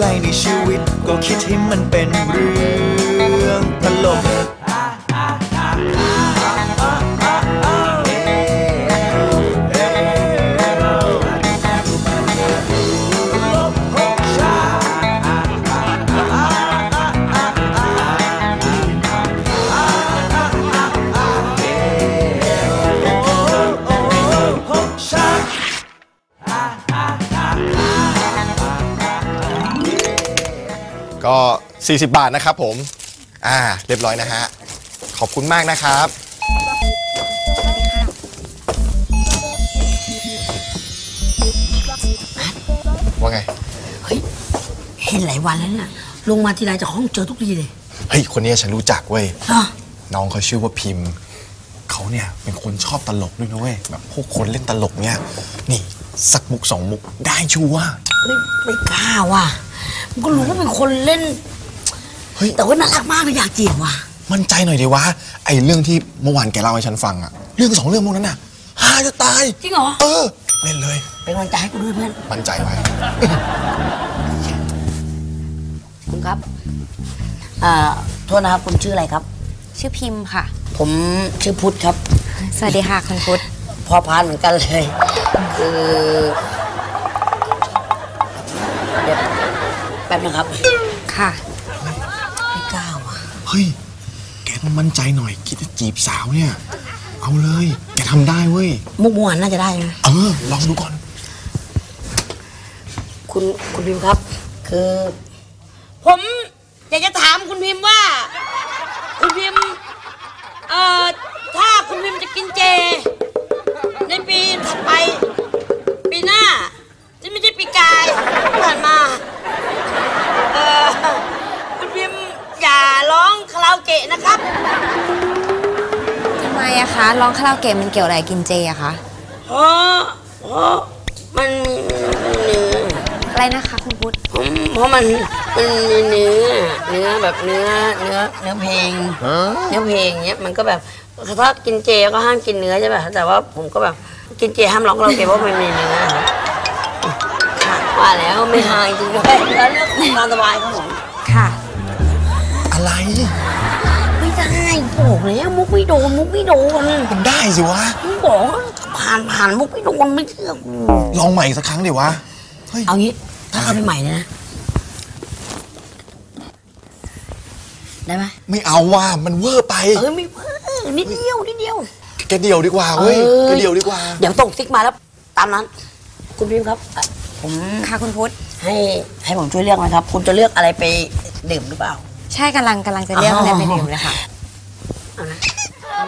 ไรในชีวิตก็คิดให้มันเป็นเรื่องตลกก็40 บาทนะครับผมเรียบร้อยนะฮะขอบคุณมากนะครับว่าไงเฮ้ยเห็นหลายวันแล้วเนี่ยลงมาทีไรจากห้องเจอทุกทีเลยเฮ้ยคนนี้ฉันรู้จักเว้ยน้องเขาชื่อว่าพิมพ์เขาเนี่ยเป็นคนชอบตลกด้วยนะเว้ยแบบพวกคนเล่นตลกเนี่ยนี่สักมุก2มุกได้ชัวร์ไม่กล้าว่ะก็รู้ว่าเป็นคนเล่นเฮ้ยแต่ว่าน่ารักมากเลยอยากจีบว่ะมั่นใจหน่อยดิวะไอ้เรื่องที่เมื่อวานแกเล่าให้ฉันฟังอะเรื่อง2 เรื่องพวกนั้นน่ะหาจะตายจริงเหรอเล่นเลยเป็นมั่นใจให้กูด้วยเพื่อนมั่นใจไว้คุณครับโทษนะครับคุณชื่ออะไรครับชื่อพิมพ์ค่ะผมชื่อพุทธครับสวัสดีค่ะคุณพุทธพอพานเหมือนกันเลยคือแป๊บนึงครับค่ะไม่กล้าว่ะเฮ้ยแกต้องมั่นใจหน่อยคิดจะจีบสาวเนี่ยเอาเลยแกทำได้เว้ยมุกมวนน่าจะได้นะลองดูก่อนคุณพิมพ์ครับคือผมอยากจะถามคุณพิมพ์ว่าคุณพิมพ์ถ้าคุณพิมพ์จะกินเจในปีถัดไปปีหน้าจะไม่ใช่ปีกายผ่านมาคุณพิมพ์อย่าร้องคาราโอเกะนะครับทำไมอะคะร้องคาราโอเกะมันเกี่ยวอะไรกินเจอะคะมันอะไรนะคะคุณพุทธเพราะมันเนื้อแบบเนื้อเพลงเนี้ยมันก็แบบถ้ากินเจก็ห้ามกินเนื้อใช่ไหมแต่ว่าผมก็แบบกินเจห้ามร้องคาราโอเกะเพราะมันมีเนื้อว่าแล้วไม่หายจริงด้วยแล้วเรื่องความสบายของผมค่ะอะไรไม่ได้บอกแล้วมุกไม่โดนมันได้สิวะบอกผ่านมุกไม่โดนไม่เชื่อลองใหม่สักครั้งดิวะเอางี้ถ้าทำเป็นใหม่นะได้ไหมไม่เอาว่ามันเวอร์ไปไม่เวอร์นิดเดียวแกเดียวดีกว่าเว้ยแกเดียวดีกว่าเดี๋ยวส่งซิกมาแล้วตามนั้นคุณพิมพ์ครับผมค่ะคุณพุทธให้ผมช่วยเลือกไหมครับคุณจะเลือกอะไรไปดื่มหรือเปล่าใช่กำลังจะเลือกอะไรไปดื่มเลยค่ะ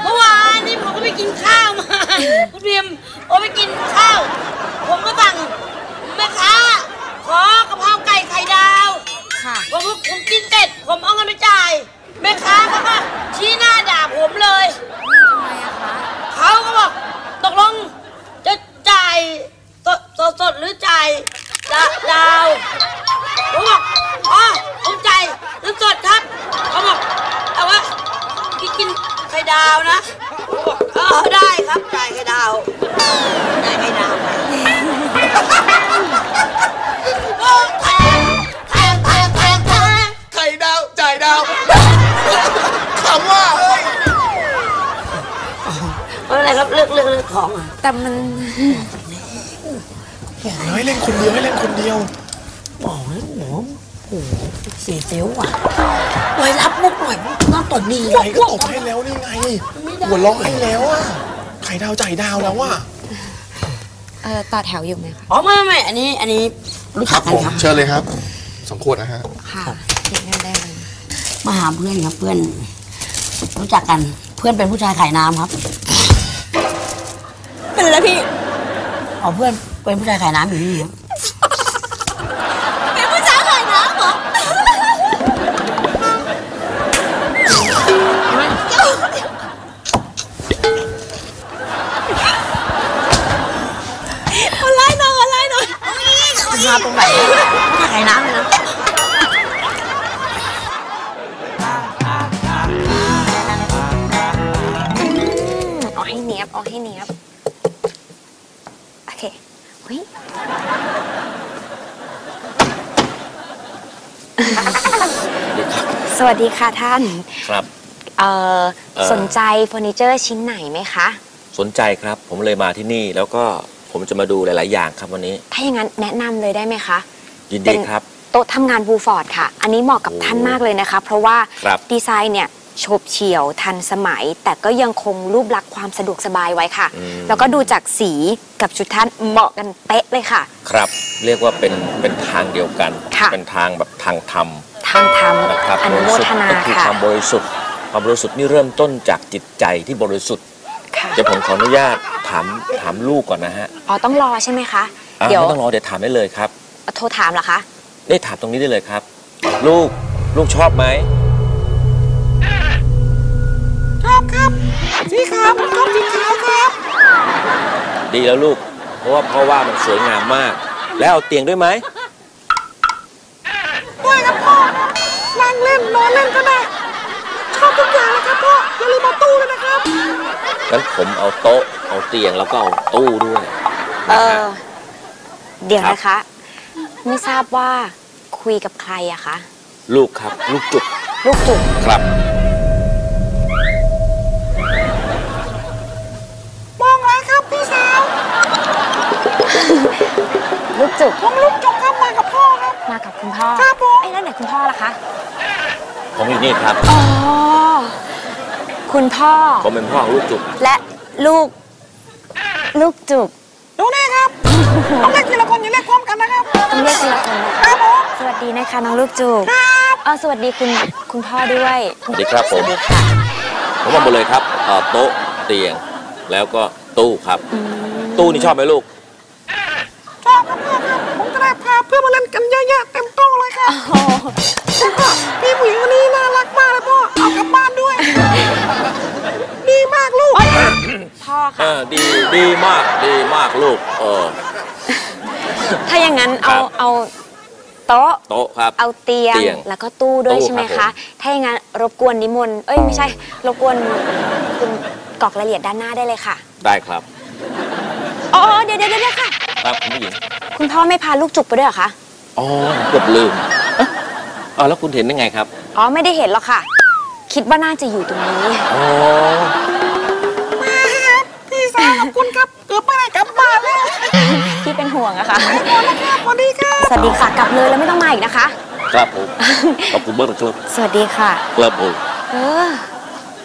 เมื่อวานนี้ผมก็ไปกินข้าวมาคุณพิมพ์ผมไปกินข้าวผมก็สั่งแม่ค้าขอกะเพราไก่ไข่ดาวค่ะผมกินเสร็จผมเอาเงินไปจ่ายแม่ค้าเขาก็ชี้หน้าด่าผมเลยทำไมอะคะเขาก็บอกตกลงจะจ่ายสดหรือใจดาวผมบอกผมใจหรือสดครับเขาบอกเอาวะกินไข่ดาวนะผมบอกได้ครับใจไข่ดาวใจไข่ดาวแทงไข่ดาวใจดาวคำว่าอะไรครับเลือกของแต่มันบอกเลยเล่นคนเดียวบอกเลยโอ้โหเสียเซลล์ว่ะไว้รับมุกหน่อยน่าตบดีไงก็ตบให้แล้วนี่ไงหัวร้องให้แล้วอ่ะไข่ดาวใจดาวแล้วอ่ะต่อแถวอยู่ไหมคะไม่อันนี้รู้จักกันครับเชิญเลยครับ2 ขวดนะฮะค่ะได้มาหาเพื่อนครับเพื่อนรู้จักกันเพื่อนเป็นผู้ชายขายน้ำครับเป็นแล้วพี่เพื่อนเป็นผู้ชายขายน้ำอยู่นี่ครับเป็นผู้ชายขายน้ำเหรอเอาไล่หน่อยมาตรงไหนผู้ชายขายน้ำเลยนะเอาให้เนียบโอเคเฮ้ย สวัสดีค่ะท่านครับสนใจเฟอร์นิเจอร์ชิ้นไหนไหมคะสนใจครับผมเลยมาที่นี่แล้วก็ผมจะมาดูหลายๆอย่างครับวันนี้ถ้าอย่างนั้นแนะนำเลยได้ไหมคะยินดีครับโต๊ะทำงานบูฟอร์ดค่ะอันนี้เหมาะกับท่านมากเลยนะคะเพราะว่าดีไซน์เนี่ยโฉบเฉี่ยวทันสมัยแต่ก็ยังคงรูปลักษณ์ความสะดวกสบายไว้ค่ะแล้วก็ดูจากสีกับชุดท่านเหมาะกันเป๊ะเลยค่ะครับเรียกว่าเป็นทางเดียวกันเป็นทางแบบทางธรรมนะครับอนุโมทนาค่ะความบริสุทธิ์นี่เริ่มต้นจากจิตใจที่บริสุทธิ์เดี๋ยวผมขออนุญาตถามลูกก่อนนะฮะอ๋อต้องรอใช่ไหมคะเดี๋ยวต้องรอเดี๋ยวถามได้เลยครับโทรถามเหรอคะได้ถามตรงนี้ได้เลยครับลูกชอบไหมชอบครับสีขาวชอบสีขาวครับดีแล้วลูกเพราะว่ามันสวยงามมากแล้วเอาเตียงด้วยไหมด้วยครับพ่อนั่งเล่นนอนเล่นก็ได้ชอบทุกอย่างนะครับพ่ออย่าลืมเอาตู้ด้วยนะครับงั้นผมเอาโต๊ะเอาเตียงแล้วก็เอาตู้ด้วยเดี๋ยวนะคะไม่ทราบว่าคุยกับใครอะคะลูกครับลูกจุกครับมองอะไรครับพี่สาวลูกจุกผมลูกจุกครับมากับพ่อครับมากับคุณพ่อครับผมไอ้แล้วไหนคุณพ่อล่ะคะผมอยู่นี่ครับอ๋อคุณพ่อผมเป็นพ่อลูกจุกและลูกจุกดูนี่ครับต้องเรียกทีละคนอย่าเรียกพร้อมกันนะครับต้องเรียกทีละคนครับผมสวัสดีนะคะน้องลูกจุกครับสวัสดีคุณพ่อด้วยสวัสดีครับผมผมมาหมดเลยครับโต๊ะเตียงแล้วก็ตู้ครับตู้นี่ชอบไหมลูกชอบครับผมจะได้พาเพื่อนมาเล่นกันเยอะๆเต็มโต๊ะเลยครับพี่ผู้หญิงคนนี้น่ารักมากเลยพ่อเอากลับบ้านด้วยดีมากลูกพ่อค่ะดีมากลูกถ้าอย่างนั้นเอาโต๊ะครับเอาเตียงแล้วก็ตู้ด้วยใช่ไหมคะถ้าอย่างนั้นรบกวนนิมนต์ไม่ใช่รบกวนคุณกรอกรายละเอียดด้านหน้าได้เลยค่ะได้ครับอ๋อเดี๋ยวค่ะครับคุณผู้หญิงคุณพ่อไม่พาลูกจุกไปด้วยเหรอคะอ๋อเกือบลืมอ๋อแล้วคุณเห็นได้ไงครับอ๋อไม่ได้เห็นหรอกค่ะคิดว่าน่าจะอยู่ตรงนี้อ๋อพี่สาวคุณครับเกือบไม่ได้กลับบ้านแล้วพี่เป็นห่วงอะค่ะสวัสดีค่ะกลับเลยแล้วไม่ต้องมาอีกนะคะครับผมขอบคุณมากครับสวัสดีค่ะครับผม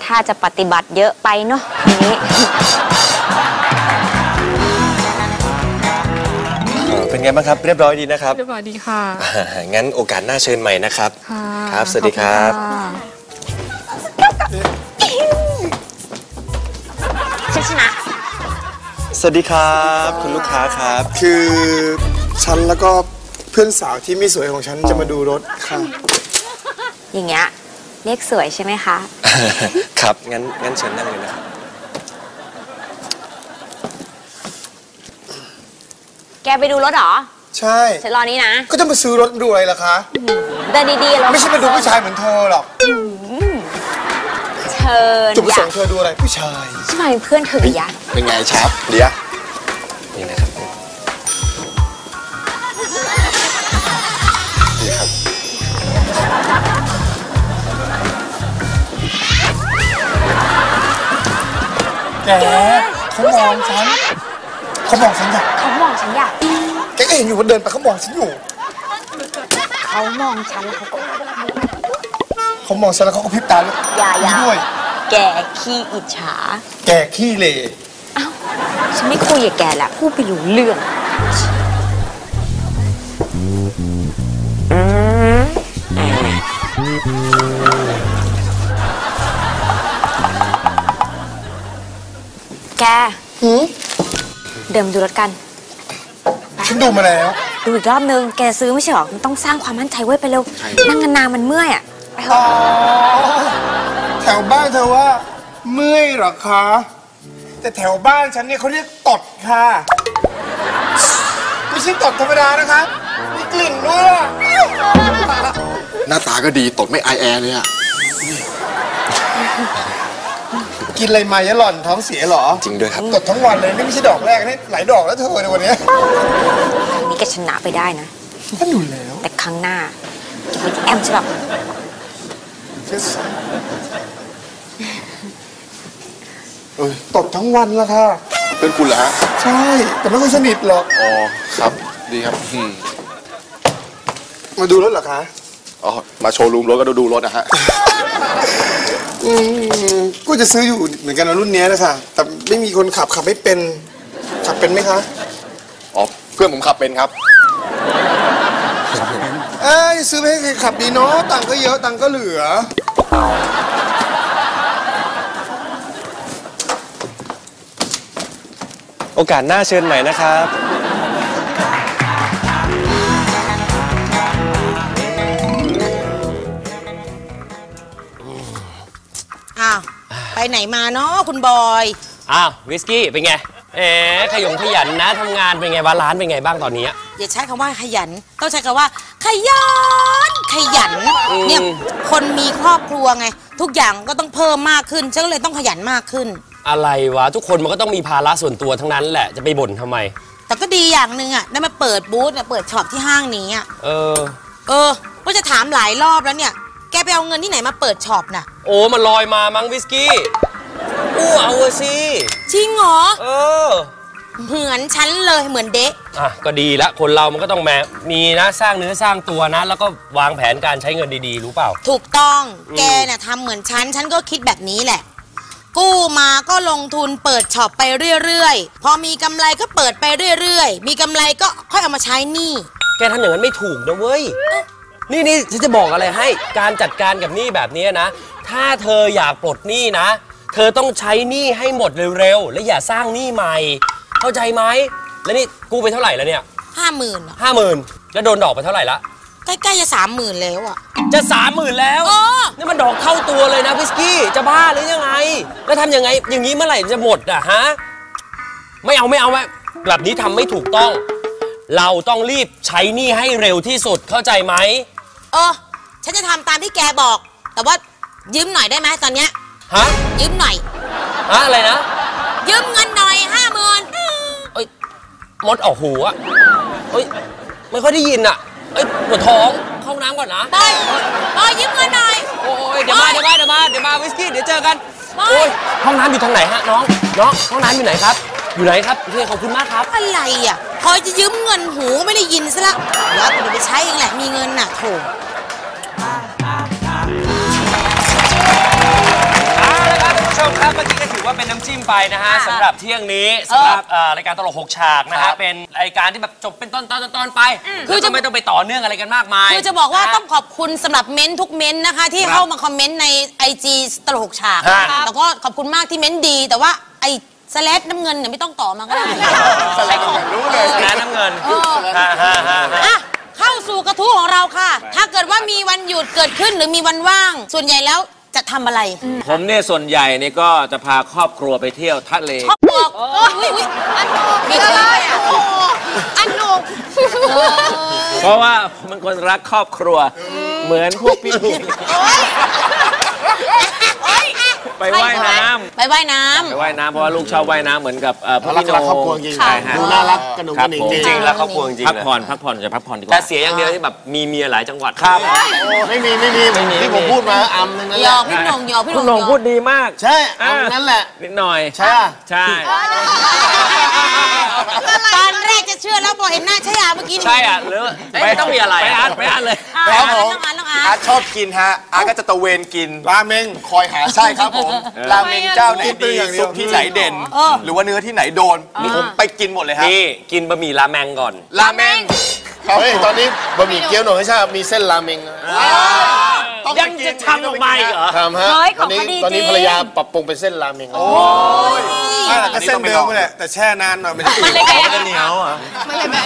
ถ้าจะปฏิบัติเยอะไปเนาะทีนี้เป็นไงบ้างครับเรียบร้อยดีนะครับเรียบร้อยดีค่ะงั้นโอกาสหน้าเชิญใหม่นะครับครับสวัสดีครับฉันชนะสวัสดีครับคุณลูกค้าครับคือฉันแล้วก็เพื่อนสาวที่ไม่สวยของฉันจะมาดูรถค่ะอย่างเงี้ยเรียกสวยใช่ไหมคะครับงั้นเชิญนั่งเลยนะครับแกไปดูรถหรอใช่ฉันรอนี้นะก็จะมาซื้อรถดูอะไรล่ะคะเดินดีๆแล้วไม่ใช่มาดูผู้ชายเหมือนเธอหรอกเธอจุดประสงค์เธอดูอะไรผู้ชายใช่ไหมเพื่อนเธอเดียเป็นไงชับเดียนี่นะครับนี่ครับแกเขามองฉันเขามองฉันอยากแกเองอยู่คนเดินไปเขามองฉันอยู่เขามองฉันแล้วเขาก็พริบตาแล้วอย่าด้วยแกขี้อิจฉาแกขี้เหร่อ้าวฉันไม่คุยกับแกละพูดไปอยู่เรื่องแกเดิมดูรถกันฉันดูมาแล้วดูอีกรอบนึงแกซื้อไม่ใช่หรอมันต้องสร้างความมั่นใจไว้ไปเร็วนั่งนานมันเมื่อยอ่ะแถวบ้านเธอว่าเมื่อยหรอคะแต่แถวบ้านฉันเนี่ยเขาเรียกตดค่ะไม่ใช่ตดธรรมดานะคะมีกลิ่นด้วยหน้าตาก็ดีตดไม่อายแอเลยอ่ะกินอะไรมาหล่อนท้องเสียหรอจริงด้วยครับตดทั้งวันเลยนี่ไม่ใช่ดอกแรกนี่หลายดอกแล้วเธอในวันนี้นี่แกชนะไปได้นะก็ดูแล้วแต่ครั้งหน้า มันแอมใช่ป่ะตบทั้งวันแล้วค่ะเพื่อนคุณเหรอฮะใช่แต่ไม่ค่อยสนิทหรอกอ๋อครับดีครับมาดูรถเหรอคะอ๋อมาโชว์รูมรถก็ดูรถนะฮะก็จะซื้ออยู่เหมือนกันรุ่นนี้นะค่ะแต่ไม่มีคนขับไม่เป็นขับเป็นไหมคะอ๋อเพื่อนผมขับเป็นครับเอ้ยซื้อให้ใครขับดีเนาะตังค์ก็เยอะตังค์ก็เหลือโอกาสหน้าเชิญใหม่นะครับอ้าวไปไหนมาเนาะคุณบอยอ้าววิสกี้เป็นไงขยงขยันนะทำงานเป็นไงบ้างร้านเป็นไงบ้างตอนนี้อย่าใช้คำว่าขยันต้องใช้คำว่าขยันขยันเนี่ยคนมีครอบครัวไงทุกอย่างก็ต้องเพิ่มมากขึ้นฉันก็เลยต้องขยันมากขึ้นอะไรวะทุกคนมันก็ต้องมีภาระส่วนตัวทั้งนั้นแหละจะไปบ่นทำไมแต่ก็ดีอย่างหนึ่งอ่ะได้มาเปิดบูธเปิดช็อปที่ห้างนี้อ่ะเออว่าจะถามหลายรอบแล้วเนี่ยแกไปเอาเงินที่ไหนมาเปิดช็อปน่ะโอ้มันลอยมามั้งวิสกี้อู้เอาสิจริงเหรอเหมือนฉันเลยเหมือนเด๊ะอ่ะก็ดีละคนเรามันก็ต้องแม้มีนะสร้างเนื้อสร้างตัวนะแล้วก็วางแผนการใช้เงินดีๆรู้เปล่าถูกต้องแกเนี่ยทำเหมือนฉันก็คิดแบบนี้แหละกู้มาก็ลงทุนเปิดช็อปไปเรื่อยๆพอมีกำไรก็เปิดไปเรื่อยๆมีกำไรก็ค่อยเอามาใช้หนี้แกทำอย่างนั้นไม่ถูกนะเว้ยนี่ฉันจะบอกอะไรให้การจัดการกับหนี้แบบนี้นะถ้าเธออยากปลดหนี้นะเธอต้องใช้หนี้ให้หมดเร็วๆและอย่าสร้างหนี้ใหม่เข้าใจไหมแล้วนี่กู้ไปเท่าไหร่แล้วเนี่ย50,000แล้วโดนดอกไปเท่าไหร่ละใกล้ๆจะ30,000แล้วอ่ะจะ30,000แล้วนี่มันดอกเท่าตัวเลยนะวิสกี้จะบ้าหรือยังไงแล้วทำยังไงอย่างนี้เมื่อไหร่จะหมดอ่ะฮะไม่เอาแบบนี้ทำไม่ถูกต้องเราต้องรีบใช้หนี้ให้เร็วที่สุดเข้าใจไหมฉันจะทำตามที่แกบอกแต่ว่ายืมหน่อยได้ไหมตอนเนี้ยฮะยืมหน่อยฮะอะไรนะยืมเงินหน่อย50,000เอ้ยมดออกหูอ่ะเอ้ยไม่ค่อยได้ยินอ่ะเอ้ยปวดท้องเข้าน้ำก่อนนะไปยืมเงินหน่อยโอ้ยเดี๋ยวมาวิสกี้เดี๋ยวเจอกันโอ้ยห้องน้ำอยู่ทางไหนฮะน้องห้องน้ำอยู่ไหนครับโอเคขอบคุณมากครับอะไรอ่ะคอยจะยืมเงินหูไม่ได้ยินซะละแล้วเดี๋ยวไปใช้เองแหละมีเงินน่ะโถครับเมื่อกี้ก็ถือว่าเป็นน้ำจิ้มไปนะฮะสำหรับเที่ยงนี้สำหรับรายการตลก6ฉากนะฮะเป็นรายการที่แบบจบเป็นตอนไปคือจะไม่ต้องไปต่อเนื่องอะไรกันมากมายคือจะบอกว่าต้องขอบคุณสำหรับเม้นทุกเม้นนะคะที่เข้ามาคอมเมนต์ใน IG ตลก6ฉากแล้วก็ขอบคุณมากที่เม้นดีแต่ว่าไอ้สแลดน้ำเงินเนี่ยไม่ต้องต่อมาก็ได้สแลดของรู้เลยสแลดน้ำเงินเข้าสู่กระทู้ของเราค่ะถ้าเกิดว่ามีวันหยุดเกิดขึ้นหรือมีวันว่างส่วนใหญ่แล้วจะทำอะไรผมเนี่ยส่วนใหญ่เนี่ยก็จะพาครอบครัวไปเที่ยวทะเลครอบครัวอันโนมีอะไรอ่ะอันโนเพราะว่าผมเป็นคนรักครอบครัวเหมือนพวกพี่ไปว่ายน้ำเพราะว่าลูกชอบว่ายน้ำเหมือนกับพี่โน่ครอบครัวจริงดูน่ารักกันหนุ่มกันจริงแล้วครอบครัวจริงพักผ่อนดีกว่าแต่เสียอย่างเดียวที่แบบมีเมียหลายจังหวัดครับไม่มีที่ผมพูดมาอำนั่นแหละพี่โน่พูดดีมากใช่นั่นแหละนิดหน่อยใช่ตอนแรกจะเชื่อแล้วพอเห็นหน้าชายาเมื่อกี้ใช่อ่ะหรือไม่ต้องมีอะไรไปอ่านเลยแล้วผมอาร์ตชอบกินฮะอาร์ตก็จะตะเวนกินราเมงคอยหาใช่ครับผมราเมงเจ้าไหนดีซุปที่ไหนเด่นหรือว่าเนื้อที่ไหนโดนผมไปกินหมดเลยฮะนี่กินบะหมี่ราเมงก่อนราเมงเฮ้ยตอนนี้บะหมี่เกี๊ยวหน่อยใช่มีเส้นราเมงยังจะทำออกมาอีกเหรอทำฮะตอนนี้ภรรยาปรับปรุงเป็นเส้นราเมงโอ้ยก็เส้นเดิมแหละแต่แช่นานหน่อยมันจะเหนียวอ่ะไม่เลยแม่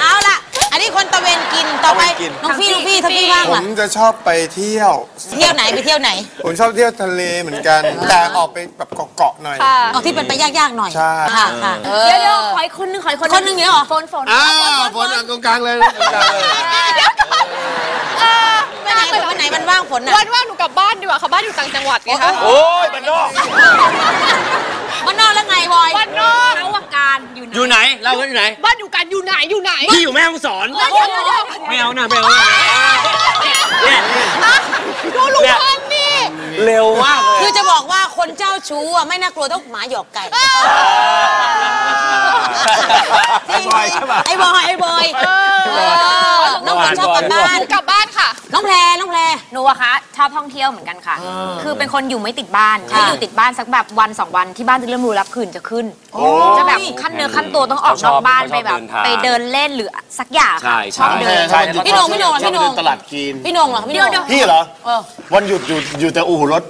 เอาละอันนี้คนตะเวนกินต่อไปน้องพี่ทำพี่บ้างเหรอผมจะชอบไปเที่ยวไปเที่ยวไหนผมชอบเที่ยวทะเลเหมือนกันแต่ออกไปแบบเกาะๆหน่อยออกที่เป็นไปยากๆหน่อยใช่ค่ะเดี๋ยวขออีกคนนึงเนี่ยหรอฝนตรงกลางเลยเดี๋ยวก่อนวันไหนมันว่างฝนน่ะวันว่างหนูกลับบ้านดีกว่าเขาบ้านอยู่ต่างจังหวัดไงคะโอ้ยบ้านนอกแล้วไงบอยบ้านนอกเอาอากาศ การอยู่ไหนเราก็อยู่ไหนบ้านอยู่การอยู่ไหนที่อยู่แม่ฮ่องสอนไม่เอานะไม่เอาดูลูกพ่อนี่เร็วมากคือจะบอกว่าคนเจ้าชู้อ่ะไม่น่ากลัวเท่าหมาหยอกไก่ไอ้บอยน้องชอบกลับบ้านค่ะน้องแพรหนูอะคะชอบท่องเที่ยวเหมือนกันค่ะคือเป็นคนอยู่ไม่ติดบ้านถ้าอยู่ติดบ้านสักแบบวัน2วันที่บ้านจะเริ่มรู้รับคืนจะขึ้นจะแบบขั้นเนื้อขั้นตัวต้องออกนอกบ้านไปแบบไปเดินเล่นหรือสักอย่างค่ะชอบเดินพี่นงตลาดกินพี่นงเหรอพี่เหรอวันหยุดอยู่แต่อู่รถ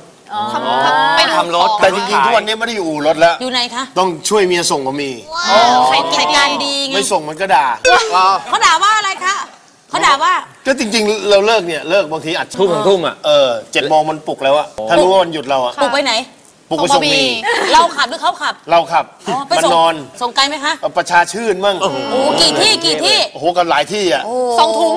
ไปทำรถแต่จริงๆทุกวันนี้ไม่ได้อยู่รถแล้วอยู่ไหนคะต้องช่วยเมียส่งบะหมี่ใส่กิจการดีไงไม่ส่งมันก็ด่าเขาด่าว่าอะไรคะเขาด่าว่าก็จริงๆเราเลิกบางทีอัดทุ่มอ่ะ7 โมงมันปลุกแล้วอ่ะถ้ารู้ว่ามันหยุดเราอ่ะปลุกไปไหนปลุกไปส่งบะหมี่เราขับหรือเขาขับเราขับมันนอนส่งไกลไหมคะประชาชื่นมั่งโอ้โหกี่ที่โอ้โหกันหลายที่อ่ะ2 ถุง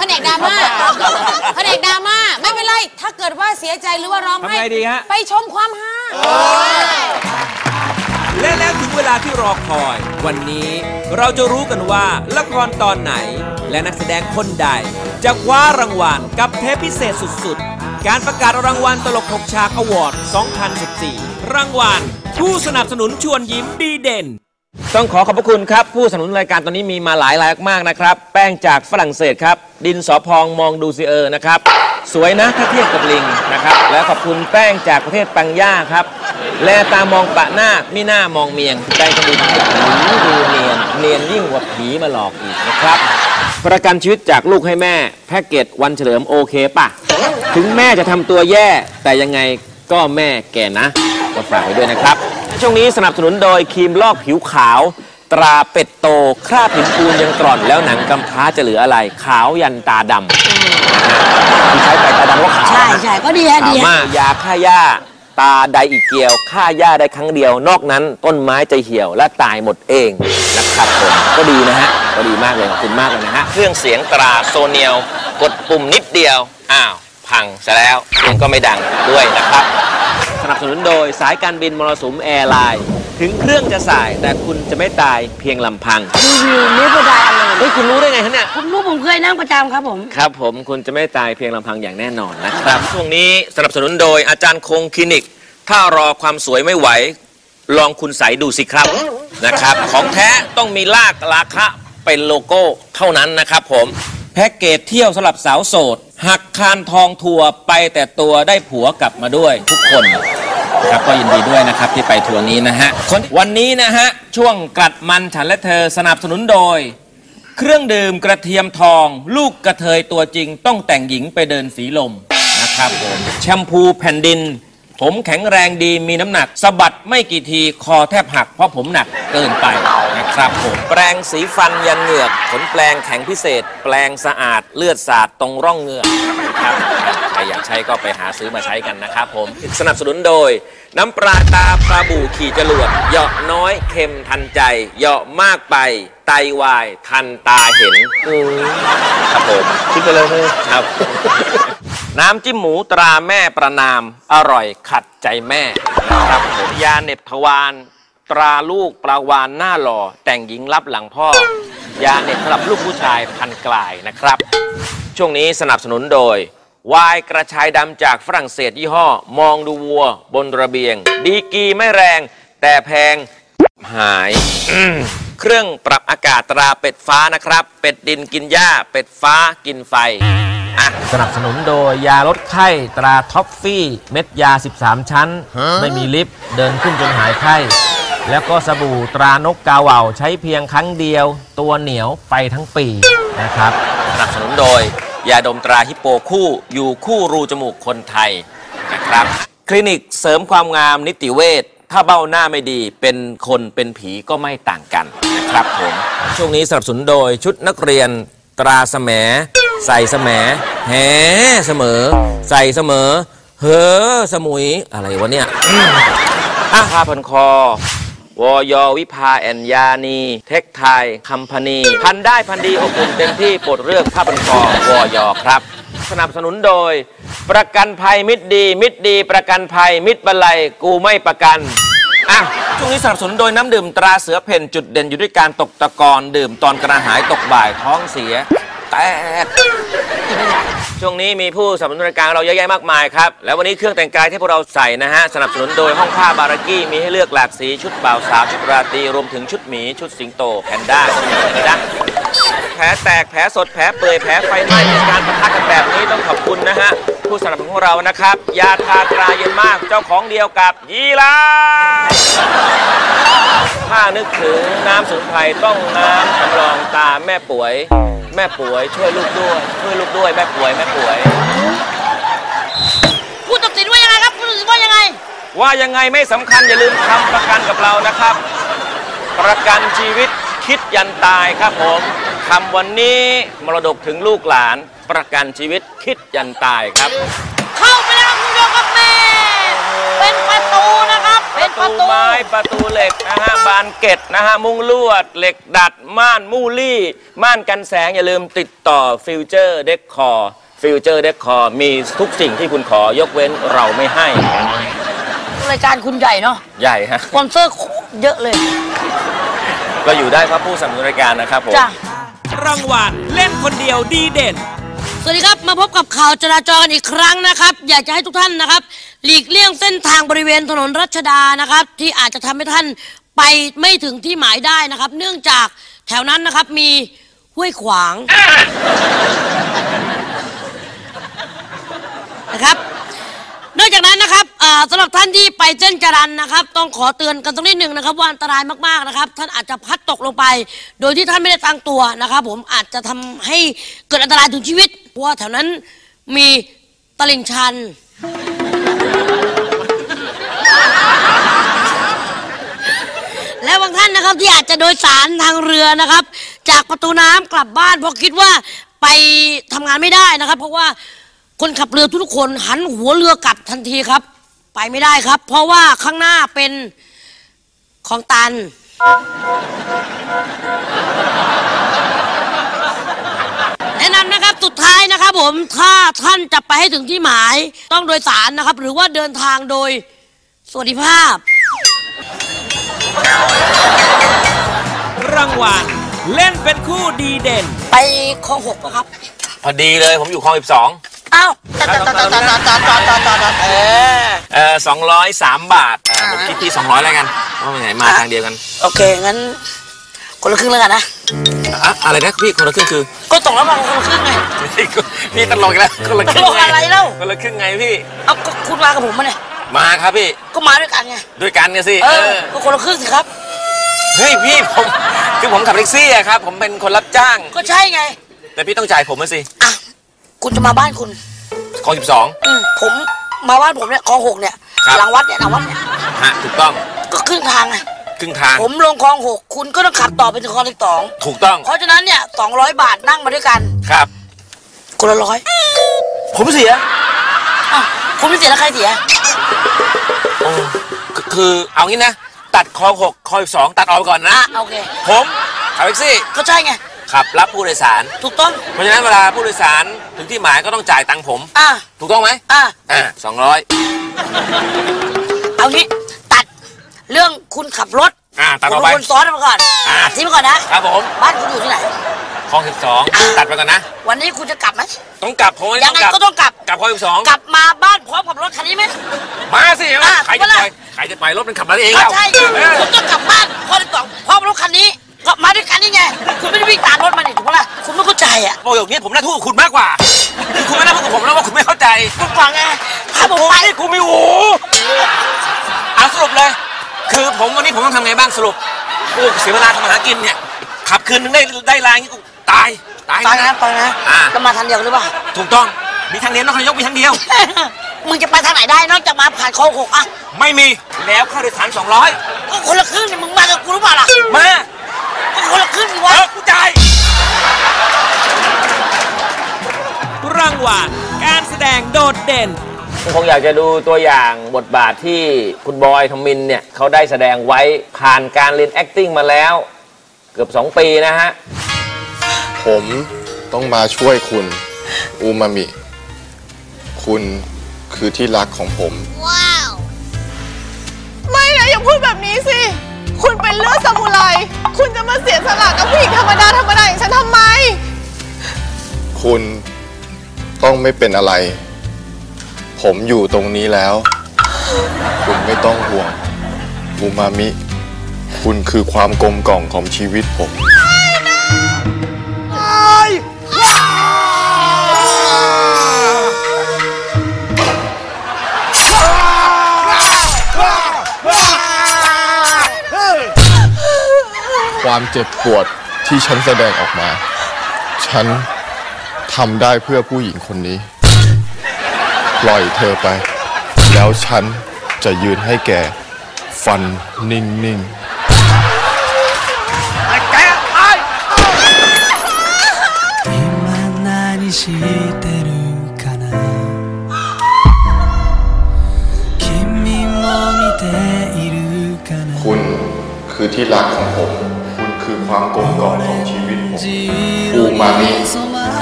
แผนกดราม่าไม่เป็นไรถ้าเกิดว่าเสียใจหรือว่าร้องไห้ไปชมความฮาและแล้วถึงเวลาที่รอคอยวันนี้เราจะรู้กันว่าละครตอนไหนและนักแสดงคนใดจะคว้ารางวัลกับเทปพิเศษสุดๆการประกาศรางวัลตลก6ฉากอวอร์ด 2014 รางวัลผู้สนับสนุนชวนยิ้มดีเด่นต้องขอขอบพระคุณครับผู้สนับสนุนรายการตอนนี้มีมาหลายรายมากนะครับแป้งจากฝรั่งเศสครับดินสอพองมองดูซิเออนะครับสวยนะถ้าเทียบกับลิงนะครับและขอบคุณแป้งจากประเทศปังย่าครับแลตามองปะหน้ามิหน้ามองเมียงแป้งก็ดูเนียนยิ่งกว่าผีมาหลอกอีกนะครับประกันชีวิตจากลูกให้แม่แพ็กเกจวันเฉลิมโอเคป่ะถึงแม่จะทำตัวแย่แต่ยังไงก็แม่แก่นะก็ฝากไว้ด้วยนะครับช่วงนี้สนับสนุนโดยครีมลอกผิวขาวตราเป็ดโตคราบหินปูนยังกร่อนแล้วหนังกำพร้าจะเหลืออะไรขาวยันตาดำที่ใช้ไปตาดำก็ขาวใช่ก็ดีนะดีมากยาฆ่าหญ้าตาไดอีกเกลียวฆ่าหญ้าได้ครั้งเดียวนอกนั้นต้นไม้จะเหี่ยวและตายหมดเองนะครับผมก็ดีนะฮะก็ดีมากเลยขอบคุณมากเลยนะฮะเครื่องเสียงตราโซเนียลกดปุ่มนิดเดียวอ้าวพังซะแล้วเสียงก็ไม่ดังด้วยนะครับสนับสนุนโดยสายการบินมรสุมแอร์ไลน์ถึงเครื่องจะสายแต่คุณจะไม่ตายเพียงลำพังรีวิวนี้ประจานเลยเฮ้ยคุณรู้ได้ไงคะเนี่ยผมรู้ผมเคยนั่งประจำครับผมครับผมคุณจะไม่ตายเพียงลำพังอย่างแน่นอนนะครับช่วงนี้สนับสนุนโดยอาจารย์คงคลินิกถ้ารอความสวยไม่ไหวลองคุณใสดูสิครับนะครับของแท้ต้องมีลากราคาเป็นโลโก้เท่านั้นนะครับผมแพ็กเกจเที่ยวสำหรับสาวโสดหักคานทองทัวร์ไปแต่ตัวได้ผัวกลับมาด้วยทุกคนครับก็ยินดีด้วยนะครับที่ไปทัวร์นี้นะฮะวันนี้นะฮะช่วงกัดมันฉันและเธอสนับสนุนโดยเครื่องดื่มกระเทียมทองลูกกระเทยตัวจริงต้องแต่งหญิงไปเดินสีลมนะครับผมแชมพูแผ่นดินผมแข็งแรงดีมีน้ำหนักสะบัดไม่กี่ทีคอแทบหักเพราะผมหนักเกินไปนะครับผมแปรงสีฟันยันเหงือกขนแปรงแข็งพิเศษแปรงสะอาดเลือดสาดตรงร่องเหงือกครับใครอยากใช้ก็ไปหาซื้อมาใช้กันนะครับผมสนับสนุนโดยน้ำปลาตาปลาบู่ขี่จรวดเหยาะน้อยเค็มทันใจเหยาะมากไปไตวายทันตาเห็นครับผมคิดไปเลยครับน้ำจิ้มหมูตราแม่ประนามอร่อยขัดใจแม่นะครับยาเน็บทวารตราลูกปลาวานหน้าหล่อแต่งหญิงรับหลังพ่อยาเน็บสำหรับลูกผู้ชายพันกลายนะครับช่วงนี้สนับสนุนโดยวายกระชายดำจากฝรั่งเศสยี่ห้อมองดูวัวบนระเบียงดีกีไม่แรงแต่แพงหายเครื่องปรับอากาศตราเป็ดฟ้านะครับเป็ดดินกินหญ้าเป็ดฟ้ากินไฟสนับสนุนโดยยาลดไข้ตราท็อฟฟี่เม็ดยา13ชั้นไม่มีลิฟต์เดินขึ้นจนหายไข้แล้วก็สบู่ตรานกกาเหว่าใช้เพียงครั้งเดียวตัวเหนียวไปทั้งปีนะครับสนับสนุนโดยยาดมตราฮิปโปคู่อยู่คู่รูจมูกคนไทยนะครับคลินิกเสริมความงามนิติเวชถ้าเบ้าหน้าไม่ดีเป็นคนเป็นผีก็ไม่ต่างกันนะครับผมช่วงนี้สนับสนุนโดยชุดนักเรียนตราแสมใส่แสมแห่เสมอใส่เสมอเฮ้อสมุยอะไรวะเนี่ยผ้าพันคอ วอยวิภาแอนยานีเทคไทยคัมพานีพันได้พันดีอบอุ่นเต็มที่ปลดเรื่องผ้าพันคอวอยครับสนับสนุนโดยประกันภัยมิตรดีมิตรดีประกันภัยมิตรบัลลัยกูไม่ประกันอ่ะช่วงนี้สนับสนุนโดยน้ำดื่มตราเสือเพ่นจุดเด่นอยู่ด้วยการตกตะกอนดื่มตอนกระหายตกบ่ายท้องเสียแตกช่วงนี้มีผู้สนับสนุนรายการเราเยอะแยะมากมายครับแล้ววันนี้เครื่องแต่งกายที่พวกเราใส่นะฮะสนับสนุนโดยห้องผ้าบารากี้มีให้เลือกหลากสีชุดบ่าวสาวชุดราตรีรวมถึงชุดหมีชุดสิงโตแพนด้านะแผลแตกแผลสดแผลเปื่อยแผลไฟไหม้ในการปะทะกันแบบนี้ต้องขอบคุณนะฮะผู้สนับสนุนของเรานะครับยาทาตราเย็นมากเจ้าของเดียวกับยีราฟถ้านึกถึงน้ำสมุนไพรต้องน้ำสำรองตาแม่ป่วยแม่ป่วยช่วยลูกด้วยแม่ป่วยผู้ตัดสินว่ายังไงครับผู้ตัดสินว่ายังไงไม่สำคัญอย่าลืมทำประกันกับเรานะครับประกันชีวิตคิดยันตายครับผมทำวันนี้มรดกถึงลูกหลานประกันชีวิตคิดยันตายครับเข้าไปแล้วคุณโยกับแม่เป็นประตูนะครับเป็นประตูไม้ประตูเหล็กนะฮะบานเกล็ดนะฮะมุ้งลวดเหล็กดัดม่านมูลี่ม่านกันแสงอย่าลืมติดต่อฟิวเจอร์เดคคอร์มีทุกสิ่งที่คุณขอยกเว้นเราไม่ให้รายการคุณใหญ่เนาะใหญ่ฮะสปอนเซอร์เยอะเลยเราอยู่ได้เพราะผู้สนับสนุนรายการนะครับผมรางวัลเล่นคนเดียวดีเด่นสวัสดีครับมาพบกับข่าวจราจรกันอีกครั้งนะครับอยากจะให้ทุกท่านนะครับหลีกเลี่ยงเส้นทางบริเวณถนนรัชดานะครับที่อาจจะทำให้ท่านไปไม่ถึงที่หมายได้นะครับเนื่องจากแถวนั้นนะครับมีห้วยขวางนะครับนอกจากนั้นนะครับสำหรับท่านที่ไปเส้นจรัญนะครับต้องขอเตือนกันตรงนี้หนึ่งนะครับว่าอันตรายมากๆนะครับท่านอาจจะพัดตกลงไปโดยที่ท่านไม่ได้ตั้งตัวนะครับผมอาจจะทำให้เกิดอันตรายถึงชีวิตเพราะแถวนั้นมีตลิ่งชันและบางท่านนะครับที่อาจจะโดยสารทางเรือนะครับจากประตูน้ำกลับบ้านเพราะคิดว่าไปทำงานไม่ได้นะครับเพราะว่าคนขับเรือทุกคนหันหัวเรือกลับทันทีครับไปไม่ได้ครับเพราะว่าข้างหน้าเป็นคลองตันแนะนำนะครับสุดท้ายนะครับผมถ้าท่านจะไปให้ถึงที่หมายต้องโดยสารนะครับหรือว่าเดินทางโดยสวัสดิภาพรางวัลเล่นเป็นคู่ดีเด่นไปคลอง6ครับพอดีเลยผมอยู่คลอง12อ้าว203 บาทผมคิดที่200แล้วกันว่าไหนมาทางเดียวกันโอเคงั้นคนละครึ่งแล้วกันนะอะไรนะพี่คนละครึ่งคือก็ตกแล้วมาคนละครึ่งไงพี่ตลกแล้วคนละครึ่งอะไรเล่าคนละครึ่งไงพี่เอาก็คุณมากับผมมาเนี่ยมาครับพี่ก็มาด้วยกันไงด้วยกันกันสิก็คนละครึ่งสิครับเฮ้ยพี่ผมคือผมขับแท็กซี่ครับผมเป็นคนรับจ้างก็ใช่ไงแต่พี่ต้องจ่ายผมมาสิคุณจะมาบ้านคุณคลอง12ผมมาบ้านผมเนี่ยคลอง6เนี่ยหลังวัดเนี่ยฮะถูกต้องก็ครึ่งทางไงครึ่งทางผมลงคลอง6คุณก็ต้องขับต่อไปถึงคลอง12ถูกต้องเพราะฉะนั้นเนี่ย200 บาทนั่งมาด้วยกันครับคนละ100ผมเสียคุณไม่เสียแล้วใครเสียคือเอางี้นะตัดคลอง6คลอง12ตัดออกก่อนนะโอเคผมขับแท็กซี่ก็ใช่ไงขับรับผู้โดยสารถูกต้องเพราะฉะนั้นเวลาผู้โดยสารถึงที่หมายก็ต้องจ่ายตังค์ผมถูกต้องไหม200เอางี้ตัดเรื่องคุณขับรถตัดออกไปคุณซ้อนมาก่อนทิ้งมาก่อนนะครับผมบ้านคุณอยู่ที่ไหนคลอง12ตัดไปก่อนนะวันนี้คุณจะกลับไหมต้องกลับผมยังไงก็ต้องกลับคลอง12กลับมาบ้านพร้อมกับรถคันนี้ไหมมาสิใครจะไปรถมันขับมาเองใช่คุณต้องกลับบ้านคลอง12พร้อมรถคันนี้ก็มาด้วยกันนี่ไงคุณไม่ได้วิ่งตามรถมาเนี่ยถูกปะล่ะคุณไม่เข้าใจอ่ะประโยคนี้ผมน่าทุกข์กับคุณมากกว่าคุณไม่น่าพูดกับผมแล้วว่าคุณไม่เข้าใจคุณฟังไงถ้าผมไปกูไม่หูเอาสรุปเลยคือผมวันนี้ผมต้องทำไงบ้างสรุปกูเสียเวลาทำมาหากินเนี่ยขับคืนนึงได้รายงี้กูตายนะจะมาทางเดียวหรือเปล่าถูกต้องมีทางเลี้ยงนอกจากยกมีทางเดียวมึงจะไปทางไหนได้นอกจากมาผ่านคลอง6อ่ะไม่มีแล้วค่าโดยสาร200ก็คนละครึ่งมึงมากับกูหรือเปล่าล่ะมาคนละครึ่งวะกูจ่ายรางวัลการแสดงโดดเด่น คงอยากจะดูตัวอย่างบทบาทที่คุณบอยทมินเนี่ยเขาได้แสดงไว้ผ่านการเรียน acting มาแล้วเกือบ2ปีนะฮะผมต้องมาช่วยคุณอูมามิคุณคือที่รักของผมว้าวไม่นะอย่าพูดแบบนี้สิคุณเป็นเลือดซามูไรคุณจะมาเสียสละกับผู้หญิงธรรมดาอย่างฉันทำไมคุณต้องไม่เป็นอะไรผมอยู่ตรงนี้แล้วคุณไม่ต้องห่วงอูมามิคุณคือความกลมกล่อมของชีวิตผมความเจ็บปวดที่ฉันแสดงออกมาฉันทำได้เพื่อผู้หญิงคนนี้ปล่อยเธอไปแล้วฉันจะยืนให้แกฟันนิ่งๆไอ้แกไอ้คุณคือที่รักของผมคุณคือความกลมกล่อมของชีวิตผมอูมามิ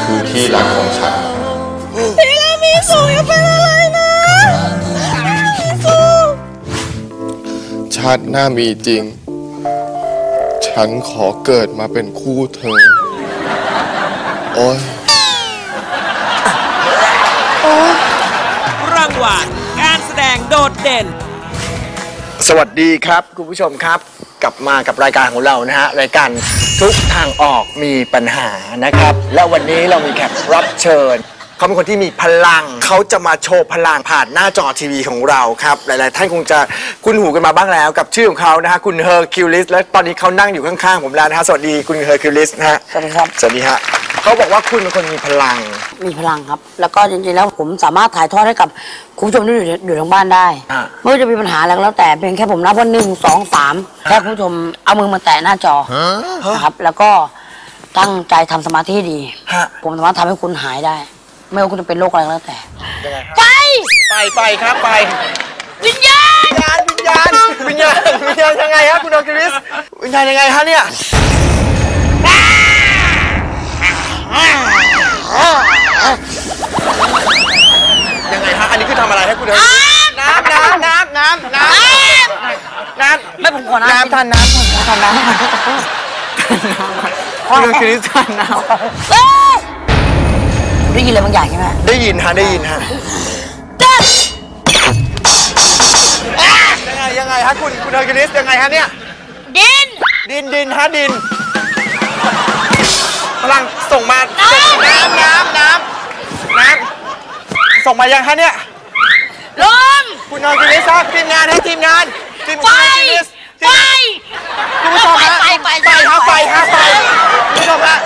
คือที่รักของฉันสูอย่าเป็นอะไรนะสูชาติหน้ามีจริงฉันขอเกิดมาเป็นคู่เธอโอ้ยรางวัลการแสดงโดดเด่นสวัสดีครับคุณผู้ชมครับกลับมากับรายการของเรานะฮะรายการทุกทางออกมีปัญหานะครับและวันนี้เรามีแขกรับเชิญเขาเป็นคนที่มีพลังเขาจะมาโชว์พลังผ่านหน้าจอทีวีของเราครับหลายๆท่านคงจะคุ้นหูกันมาบ้างแล้วกับชื่อของเขานะฮะคุณเฮอร์คิวลิสและตอนนี้เขานั่งอยู่ข้างๆผมแล้วนะฮะสวัสดีคุณเฮอร์คิวลิสนะฮะสวัสดีครับสวัสดีฮะเขาบอกว่าคุณเป็นคนมีพลังครับแล้วก็จริงๆแล้วผมสามารถถ่ายทอดให้กับคุณผู้ชมที่อยู่ทางบ้านได้ไม่ว่าจะมีปัญหาอะไรก็แล้วแต่เพียงแค่ผมนับว่า1 2 3แค่คุณผู้ชมเอามือมาแตะหน้าจอนะครับแล้วก็ตั้งใจทำสมาธิดีผมสามารถทำให้คุณหายได้ไม่ว่าคุณจะเป็นโรคอะไรก็แล้วแต่ไปครับไปวิญญาณยังไงครับคุณออคิริสวิญญาณยังไงฮะเนี่ยยังไงฮะอันนี้คือทำอะไรให้คุณออคิริสน้ำไม่ผมขอน้ำทานน้ำคุณออคิริสทานน้ำได้ยินอะไรบางอย่างใช่ไหมได้ยินฮะยังไงฮะคุณเฮอร์คิวลิสยังไงฮะเนี่ยดินพลังส่งมาน้ำส่งมายังฮะเนี่ยลมคุณเฮอร์คิวลิสครับทีมงานให้ทีมคุณเฮอร์คิวลิสคุณผู้ชมฮะไปคุณผู้ชมฮะ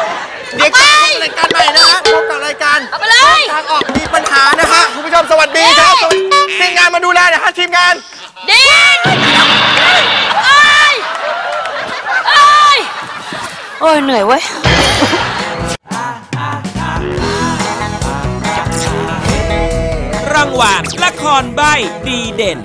เด็กไปรายการใหม่นะฮะพบกับรายการทางออกมีปัญหานะฮะคุณผู้ชมสวัสดีครับทีมงานมาดูแลนะฮะทีมงานดินโอ้ยเหนื่อยเว้ยรางวัลละครใบ้ดีเด่น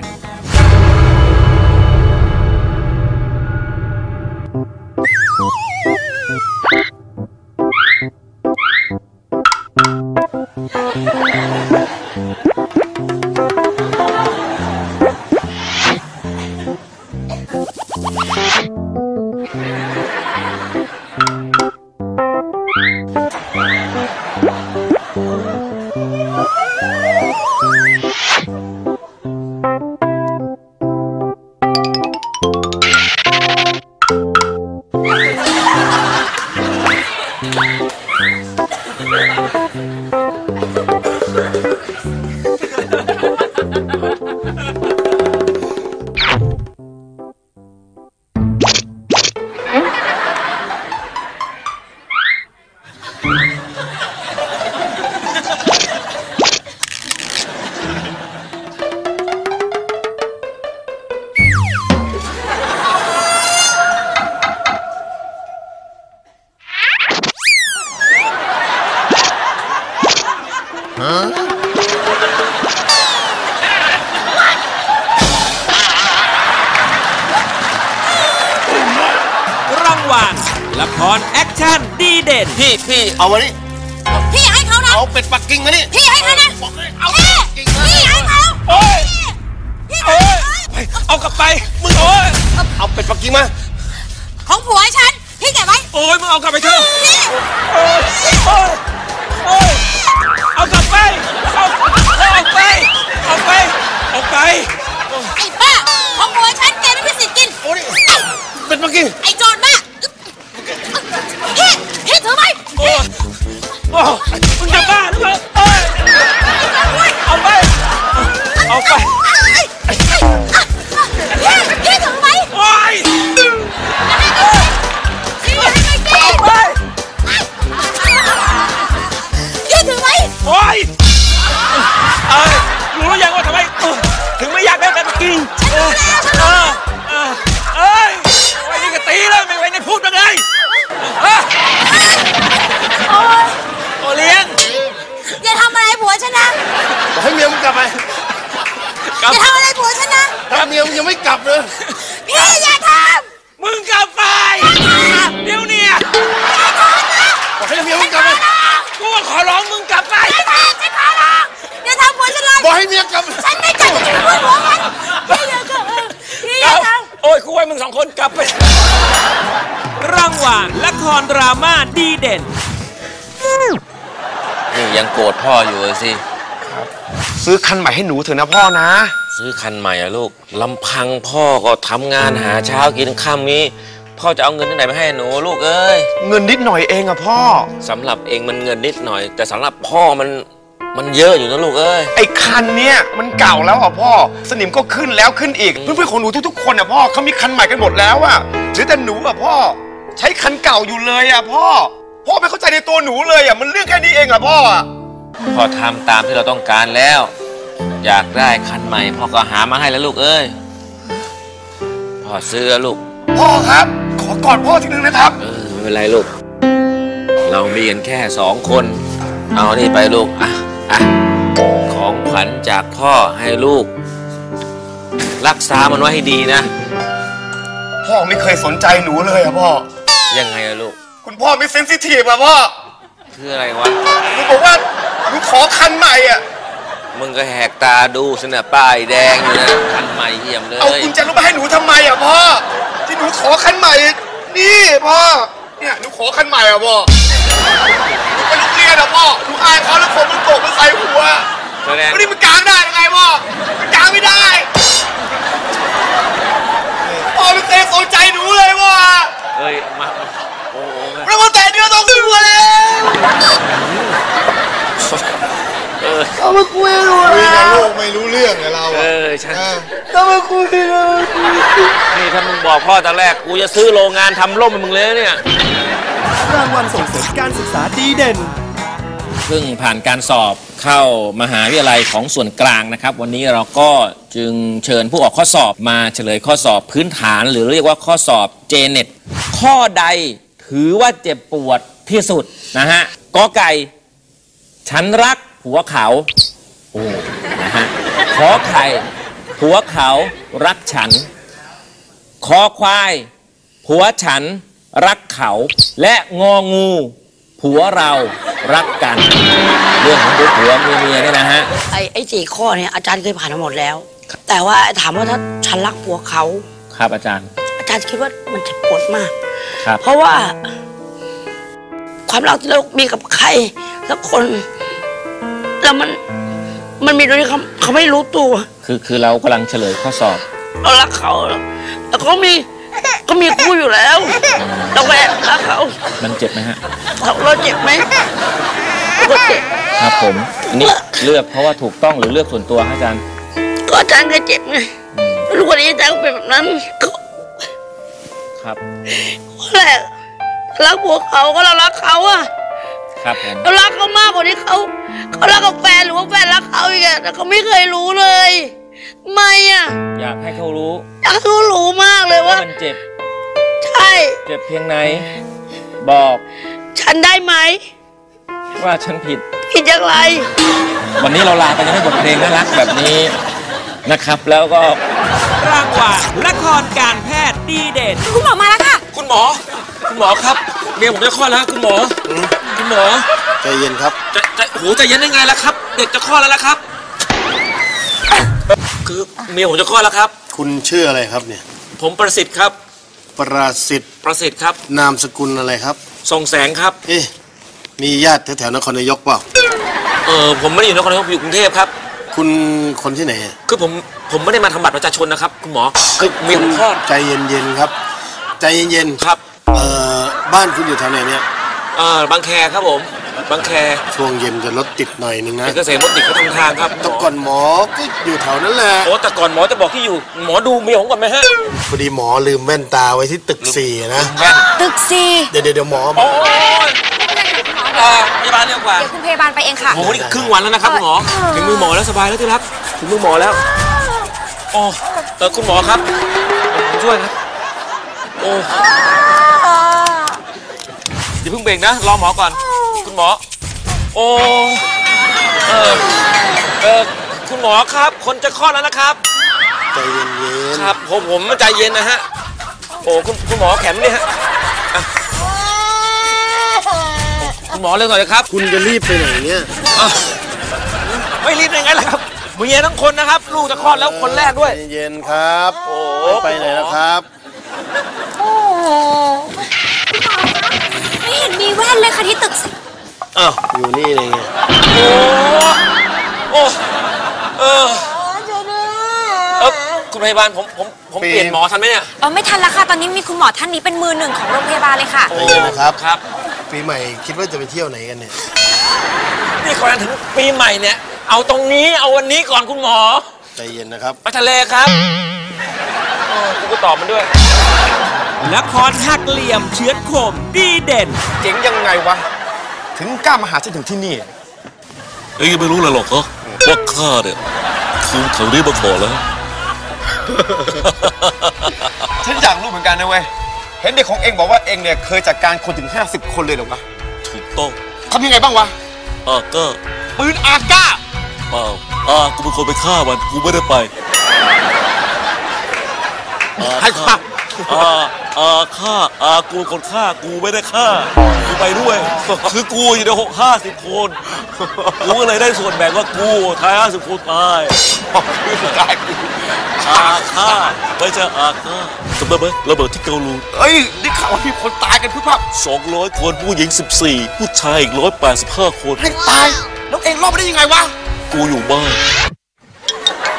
วางละครแอคชั่นดีเด่นพี่เอาไว้นี่พี่ให้เขานะเอาเป็ดปักกิ่งมานี่พี่ให้เขานะเอาพี่ให้เขาโอ้ยโอ้ยเอากลับไปมึงโอ้ยเอาเป็ดปักกิ่งมาของผัวฉันพี่เก็บไว้โอ้ยมึงเอากลับไปเถอะเอากลับไปเอาไปไอ้ป้าของผัวฉันแกไม่มีสิทธิ์กินเป็ดปักกิ่งไอ้โจรบ้าพี่ถือไหมมึงจะบ้าหรือเปล่าเอาไปพี่ถือไหมพี่ถือไหมโอ้ยรู้แล้วยังว่าทำไมถึงไม่อยากได้แต่มากินไว้นี่ก็ตีแล้วไม่ไว้นี่พูดยังไงโอเลี้ยงอย่าทำอะไรผัวฉันนะบอกให้เมียมึงกลับไปอย่าทำอะไรผัวฉันนะถ้าเมียมึงยังไม่กลับเลยพี่อย่าทำมึงกลับไปเดี๋ยวเนี่ยบอกให้เมียมึงกลับไปกูขอร้องมึงกลับไปอย่าทำฉันขอร้องอย่าทำผัวฉันเลยบอกให้เมียกลับฉันไม่กลับฉันพูดผัวมันพี่อย่ากลับพี่อย่าทำโอ้ยกูไว้มึงสองคนกลับไปรางวัลละครดราม่าดีเด่นยังโกรธพ่ออยู่เลยสิซื้อคันใหม่ให้หนูเถอะนะพ่อนะซื้อคันใหม่อะลูกลำพังพ่อก็ทำงานหาเช้ากินค่ำนี้พ่อจะเอาเงินที่ไหนมาให้หนูลูกเอ้ยเงินนิดหน่อยเองอะพ่อสำหรับเองมันเงินนิดหน่อยแต่สำหรับพ่อมันเยอะอยู่นะลูกเอ้ยไอ้คันเนี้ยมันเก่าแล้วอะพ่อสนิมก็ขึ้นแล้วขึ้นอีกเพื่อนๆของหนูทุกๆคนอะพ่อเขามีคันใหม่กันหมดแล้วอะหรือแต่หนูอะพ่อใช้คันเก่าอยู่เลยอะพ่อไม่เข้าใจในตัวหนูเลยอะมันเรื่องแค่นี้เองอะพ่อพ่อทำตามที่เราต้องการแล้วอยากได้คันใหม่พ่อก็หามาให้แล้วลูกเอ้ยพ่อซื้อแล้วลูกพ่อครับขอกอดพ่อทีนึงนะครับไม่เป็นไรลูกเรามีกันแค่2คนเอานี่ไปลูกอ่ะของขวัญจากพ่อให้ลูกรักษามันไว้ให้ดีนะพ่อไม่เคยสนใจหนูเลยอะพ่อยังไงอะลูกคุณพ่อไม่เซนซิทีฟอะพ่อคืออะไรวะหนูบอกว่าหนูขอคันใหม่อะมึงก็แหกตาดูสินะป้ายแดงอยู่นะคันใหม่เยี่ยมเลยเอาคุณจะรู้มาให้หนูทำไมอะพ่อที่หนูขอคันใหม่นี่พ่อเนี่ยหนูขอคันใหม่อะพ่อไปลูกเรียนอะพ่อหนูอายเขาแล้วผมมันโกกมันใส่หัวไม่ได้มันกลางได้ยังไงพ่อมันกลางไม่ได้พ่อไม่เคยสนใจหนูเลยพ่อเฮ้ยมาโอ้โหแล้วมันแต่เนื้อต้องหัวเลยเขามาคุยกันโลกไม่รู้เรื่องไงเราฉันเขามาคุยกันนี่ถ้ามึงบอกพ่อตอนแรกกูจะซื้อโรงงานทำร่มให้มึงเลยเนี่ยรางวัลส่งเสริมการศึกษาดีเด่นเพิ่งผ่านการสอบเข้ามหาวิทยาลัยของส่วนกลางนะครับวันนี้เราก็จึงเชิญผู้ออกข้อสอบมาเฉลยข้อสอบพื้นฐานหรือเรียกว่าข้อสอบเจเน็ตข้อใดถือว่าเจ็บปวดที่สุดนะฮะกอไก่ฉันรักผัวเขาโอ้นะฮะขอไข่ผัวเขารักฉันคอควายผัวฉันรักเขาและงองูผัวเรารักกันเรื่องของผัวเมียเนี่ยนะฮะไอ้4ข้อเนี่ยอาจารย์เคยผ่านมาหมดแล้วแต่ว่าถามว่าถ้าฉันรักผัวเขาครับอาจารย์คิดว่ามันจะปวดมากเพราะว่าความรักที่เรามีกับใครสักคนแล้วมันมีโดยที่เขาไม่รู้ตัวคือเรากำลังเฉลยข้อสอบเรารักเขาแล้วเขามีคู่อยู่แล้วเราแอบรักเขามันเจ็บไหมฮะเราเจ็บไหมครับผมนี่เลือกเพราะว่าถูกต้องหรือเลือกส่วนตัวฮะอาจารย์ก็อาจารย์ก็เจ็บไงลูกคนนี้อาจารย์ก็เป็นแบบนั้นครับแหละรักผัวเขาก็เรารักเขาอะครับผมเรารักเขามากกว่าที่เขารักกับแฟนหรือว่าแฟนรักเขาอีกอะแต่เขาไม่เคยรู้เลยไม่อะอยากให้เขารู้อยากให้เขารู้มากเลยว่ามันเจ็บใช่เจ็บเพียงไหนบอกฉันได้ไหมว่าฉันผิดอย่างไรวันนี้เราลาไปยังไม่บทเพลงน่ารักแบบนี้นะครับแล้วก็รางวัลละครการแพทย์ดีเด่นคุณหมอมาแล้วค่ะ คุณหมอครับเมียผมจะคลอดแล้วคุณหมอคุณหมอใจเย็นครับโหใจเย็นได้ไงล่ะครับเด็กจะคลอดแล้วล่ะครับคือเมียผมจะคลอดแล้วครับคุณชื่ออะไรครับเนี่ยผมประสิทธิ์ครับประสิทธิ์ครับนามสกุลอะไรครับทรงแสงครับเอ๊ะมีญาติแถวๆนครนายกเปล่าผมไม่ได้อยู่นครนายกอยู่กรุงเทพครับคุณคนที่ไหนคือผมไม่ได้มาทำบัตรประชาชนนะครับคุณหมอมีคลอดใจเย็นๆครับใจเย็นๆครับบ้านคุณอยู่แถวไหนเนี่ยบางแคครับผมบางแคช่วงเย็นจะรถติดหน่อยนึงนะเกษตรรถติดก็ทางทางครับแต่ก่อนหมอก็อยู่แถวนั้นแหละโอ้แต่ก่อนหมอจะบอกที่อยู่หมอดูเมียผมก่อนไหมฮะพอดีหมอลืมแว่นตาไว้ที่ตึก4นะตึก4เดี๋ยวหมอโอ้ยพยาบาลเร็วกว่าเดี๋ยวคุณพยาบาลไปเองค่ะโอ้โหนี่ครึ่งวันแล้วนะครับหมอถึงมือหมอแล้วสบายแล้วที่รักถึงมือหมอแล้วอ๋อคุณหมอครับผมช่วยครับโอ้เดี๋ยวเพิ่งเบ่งนะรอหมอก่อนคุณหมอโอ้คุณหมอครับคนจะคลอดแล้วนะครับใจเย็นๆครับผมใจเย็นนะฮะโอ้คุณหมอแขนนี่ฮะคุณหมอเร็วหน่อยครับคุณจะรีบไปไหนเนี่ยไม่รีบยังไงล่ะครับเมียทั้งคนนะครับลูกจะคลอดแล้วคนแรกด้วยใจเย็นครับโอ้ไปไหนแล้วครับโอ้ไม่เห็นมีแว่นเลยค่ะที่ตึกอยู่นี่เลยไงคุณพยาบาลผมเปลี่ยนหมอทันไหมเนี่ยไม่ทันแล้วค่ะตอนนี้มีคุณหมอท่านนี้เป็นมือหนึ่งของโรงพยาบาลเลยค่ะโอ้นะครับครับปีใหม่คิดว่าจะไปเที่ยวไหนกันเนี่ยนี่ก่อนถึงปีใหม่เนี่ยเอาตรงนี้เอาวันนี้ก่อนคุณหมอใจเย็นนะครับไปทะเลครับคุณก็ตอบมันด้วยละครหักเหลี่ยมเฉือนคมดีเด่นเจ๋งยังไงวะถึงกล้ามาหาฉันถึงที่นี่เอ้ยไม่รู้เลยหรอกเหรอว่าข้าเนี่ยคือเขาเรียกมาขอแล้วฉันอยากรู้เหมือนกันนะเว้ยเห็นเด็กของเองบอกว่าเองเนี่ยเคยจัดการคนถึง50คนเลยหรอวะถูกต้องทำยังไงบ้างวะก็ปืนอาก้าเปล่ากูเป็นคนไปฆ่ามันกูไม่ได้ไปให้ฆ่าฆ่ากูเป็นคนฆ่ากูไม่ได้ฆ่ากูไปด้วยคือกูอยู่ใน50คนกูก็เลยได้ส่วนแบ่งว่ากูทาย50คนตายฆ่าไม่ใช่ฆ่าจำได้ไหมระเบิดที่เกาลูนเอ้ยนี่ข่าวว่ามีคนตายกันพึ่งพับ200 คนผู้หญิง14ผู้ชายอีก185 คนให้ตายแล้วเองรอดมาได้ยังไงวะกูอยู่บ้าน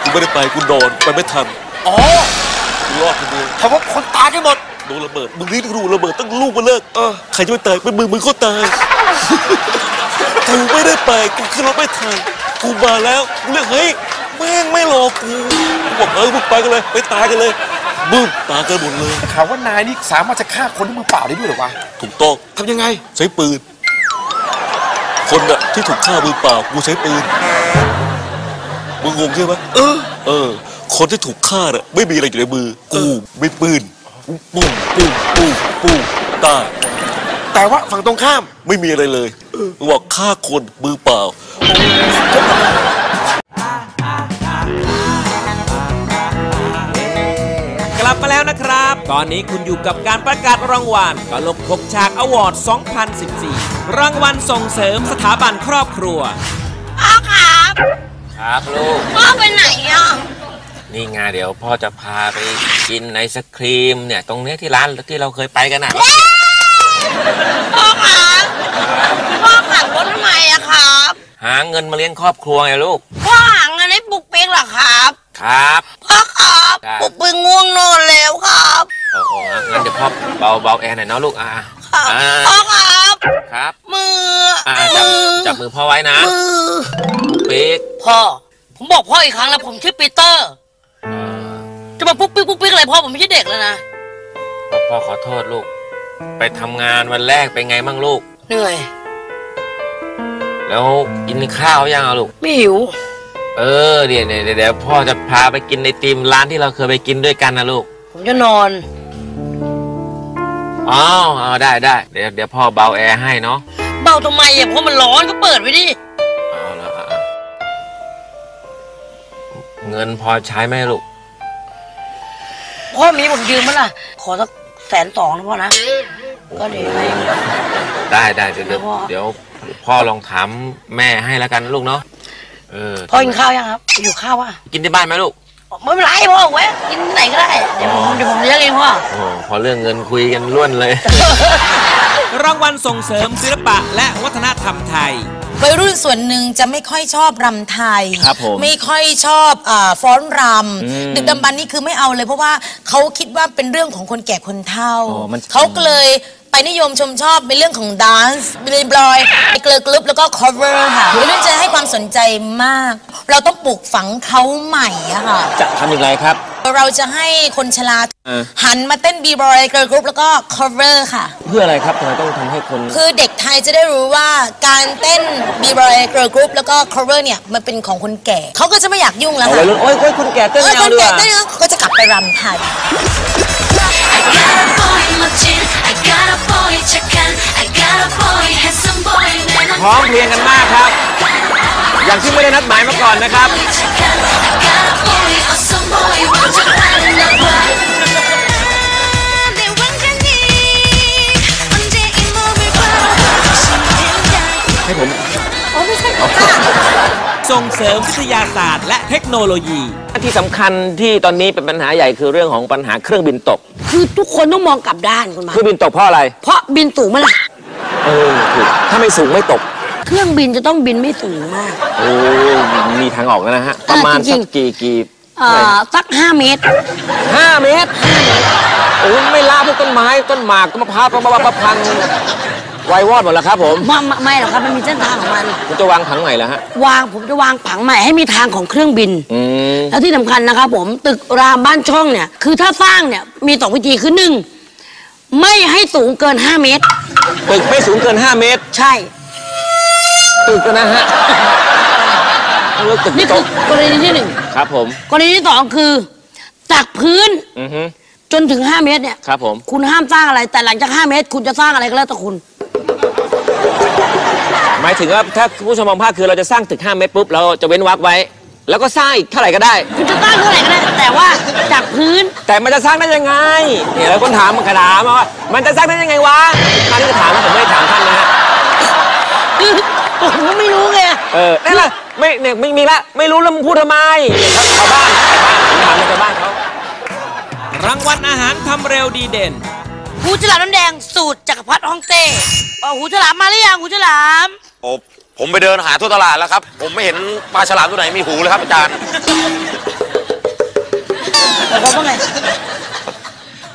กูไม่ได้ไปกูนอนไปไม่ทันอ๋อกูรอดคนเดียวเพราะว่าคนตายกันหมดโดนระเบิดมึงรีบดูระเบิดตั้งลูกมาเลิกใครจะไม่ตายเป็นมึงก็ตายกูไม่ได้ไปกูขึ้นรถไม่ทันกูมาแล้วเรื่องเฮ้ยแม่งไม่รอกูบอกมึงไปกันเลยไปตายกันเลยบึ้มตายกันหมดเลยข่าวว่านายนี่สามารถจะฆ่าคนด้วยมือเปล่าได้ด้วยหรอวะถูกต้องทำยังไงใช้ปืนคนอะที่ถูกฆ่ามือเปล่ากูใช้ปืนมึงงงใช่ไหมคนที่ถูกฆ่าเนี่ยไม่มีอะไรอยู่ในมือกูไม่ปืนปุ้งปุ้งปุ้งปุ้งตายแต่ว่าฝั่งตรงข้ามไม่มีอะไรเลยมึงบอกฆ่าคนมือเปล่ากลับมาแล้วนะครับตอนนี้คุณอยู่กับการประกาศรางวัลตลก6ฉากอวอร์ด 2014 รางวัลส่งเสริมสถาบันครอบครัวพ่อครับครับลูกพ่อไปไหนอ่ะนี่ไงเดี๋ยวพ่อจะพาไปกินไอศครีมเนี่ยตรงนี้ที่ร้านที่เราเคยไปกันน่ะพ่อครับพ่อขับรถทำไมอะครับหาเงินมาเลี้ยงครอบครัวไงลูกพ่อหาเงินให้ปุกปิ๊กเหรอครับครับพ่อครับปุกปิ๊กง่วงนอนแล้วครับโอ้โหงั้นเดี๋ยวพ่อเบาแอร์หน่อยเนาะลูกพ่อครับครับมือจับมือพ่อไว้นะปุกปิ๊กพ่อผมบอกพ่ออีกครั้งแล้วผมชื่อปีเตอร์จะมาปุกปิ๊กอะไรพ่อผมไม่ใช่เด็กแล้วนะพ่อขอโทษลูกไปทำงานวันแรกเป็นไงบ้างลูกเหนื่อยแล้วกินข้าวยังลูกไม่หิวเดี๋ยวพ่อจะพาไปกินไอติมร้านที่เราเคยไปกินด้วยกันนะลูกผมจะนอนเอาได้เดี๋ยวพ่อเบาแอร์ให้เนาะเบาทำไมอ่ะเพราะมันร้อนก็เปิดไว้ดิเงินพอใช้ไหมลูกพ่อมีผมยืมมั้ยล่ะขอสัก 120,000นะพ่อนะก็ดีไหมได้เดี๋ยวพ่อลองถามแม่ให้แล้วกันลูกเนาะพ่อกินข้าวยังครับอยู่ข้าวป่ะกินที่บ้านไหมลูกไม่เป็นไรพ่อแวะกินไหนก็ได้เดี๋ยวผมเลี้ยงเองพ่อพอเรื่องเงินคุยกันล้วนเลยรางวัลส่งเสริมศิลปะและวัฒนธรรมไทยวัยรุ่นส่วนหนึ่งจะไม่ค่อยชอบรำไทยไม่ค่อยชอบฟ้อนรำดึกดำบรรพ์นี่คือไม่เอาเลยเพราะว่าเขาคิดว่าเป็นเรื่องของคนแก่คนเฒ่าเขาก็เลยไปนิยมชมชอบเป็นเรื่องของดานซ์บิลลี่บลอยเกลือกรุ๊ปแล้วก็ cover ค่ะวัยรุ่นจะให้ความสนใจมากเราต้องปลูกฝังเขาใหม่อะค่ะจะทำอย่างไรครับเราจะให้คนชราหันมาเต้นบีบอยเกิร์ลกรุ๊ปแล้วก็ cover ค่ะเพื่ออะไรครับทำไมต้องทำให้คนคือเด็กไทยจะได้รู้ว่าการเต้นบีบอยเกิร์ลกรุ๊ปแล้วก็ cover เนี่ยมันเป็นของคนแก่เขาก็จะไม่อยากยุ่งแล้วค่ะโอ้ยคนแก่เต้นเอาด้วยก็จะกลับไปรำไทยพร้อมเพรียงกันมากครับอย่างที่ไม่ได้นัดหมายมาก่อนนะครับให้ผมไม่ใช่ส่งเสริมวิทยาศาสตร์และเทคโนโลยีที่สำคัญที่ตอนนี้เป็นปัญหาใหญ่คือเรื่องของปัญหาเครื่องบินตกคือทุกคนต้องมองกลับด้านคุณมาเครื่องบินตกเพราะอะไรเพราะบินสูงมาละถ้าไม่สูงไม่ตกเครื่องบินจะต้องบินไม่สูงมากโอ้มีทางออกแล้วนะฮะประมาณสักกี่สัก5 เมตร5 เมตรโอ้ไม่ลาพวกต้นไม้ต้นหมากมะพร้าวประพันไววอดหมดแล้วครับผมไม่หรอกครับมันมีเส้นทางของมันคุณจะวางผังใหม่แล้วฮะผมจะวางผังใหม่ให้มีทางของเครื่องบินแล้วที่สำคัญนะครับผมตึกรามบ้านช่องเนี่ยคือถ้าสร้างเนี่ยมี2วิธีคือ1ไม่ให้สูงเกิน5 เมตรตึกไม่สูงเกิน5 เมตรใช่ตึกนะฮะนี่คือกรณีที่1ครับผมกรณีที่2คือจากพื้นจนถึง5 เมตรเนี่ยครับผมคุณห้ามสร้างอะไรแต่หลังจาก5 เมตรคุณจะสร้างอะไรก็แล้วแต่คุณหมายถึงว่าถ้าผู้ชมมองภาพคือเราจะสร้างตึก5 เมตรปุ๊บเราจะเว้นวรรคไว้แล้วก็สร้างอีกเท่าไหร่ก็ได้คุณจะสร้างเท่าไหร่ก็ได้แต่ว่าจากพื้นแต่มันจะสร้างได้ยังไงเนี่ยแล้วคนถามมันกระดามาว่ามันจะสร้างได้ยังไงวะท่านที่จะถามผมไม่ถามท่านนะฮะผมก็ไม่รู้ไงนั่นแหละไม่มีละไม่รู้แล้วมึงพูดทำไมชาวบ้านถามชาวบ้านเขารางวัลอาหารทำเร็วดีเด่นหูฉลามน้ำแดงสูตรจักรพรรดิฮ่องเต้หูฉลามมาหรือยังหูฉลามผมไปเดินหาทั่วตลาดแล้วครับผมไม่เห็นปลาฉลามตัวไหนมีหูเลยครับอาจารย์แล้วเขาว่าไง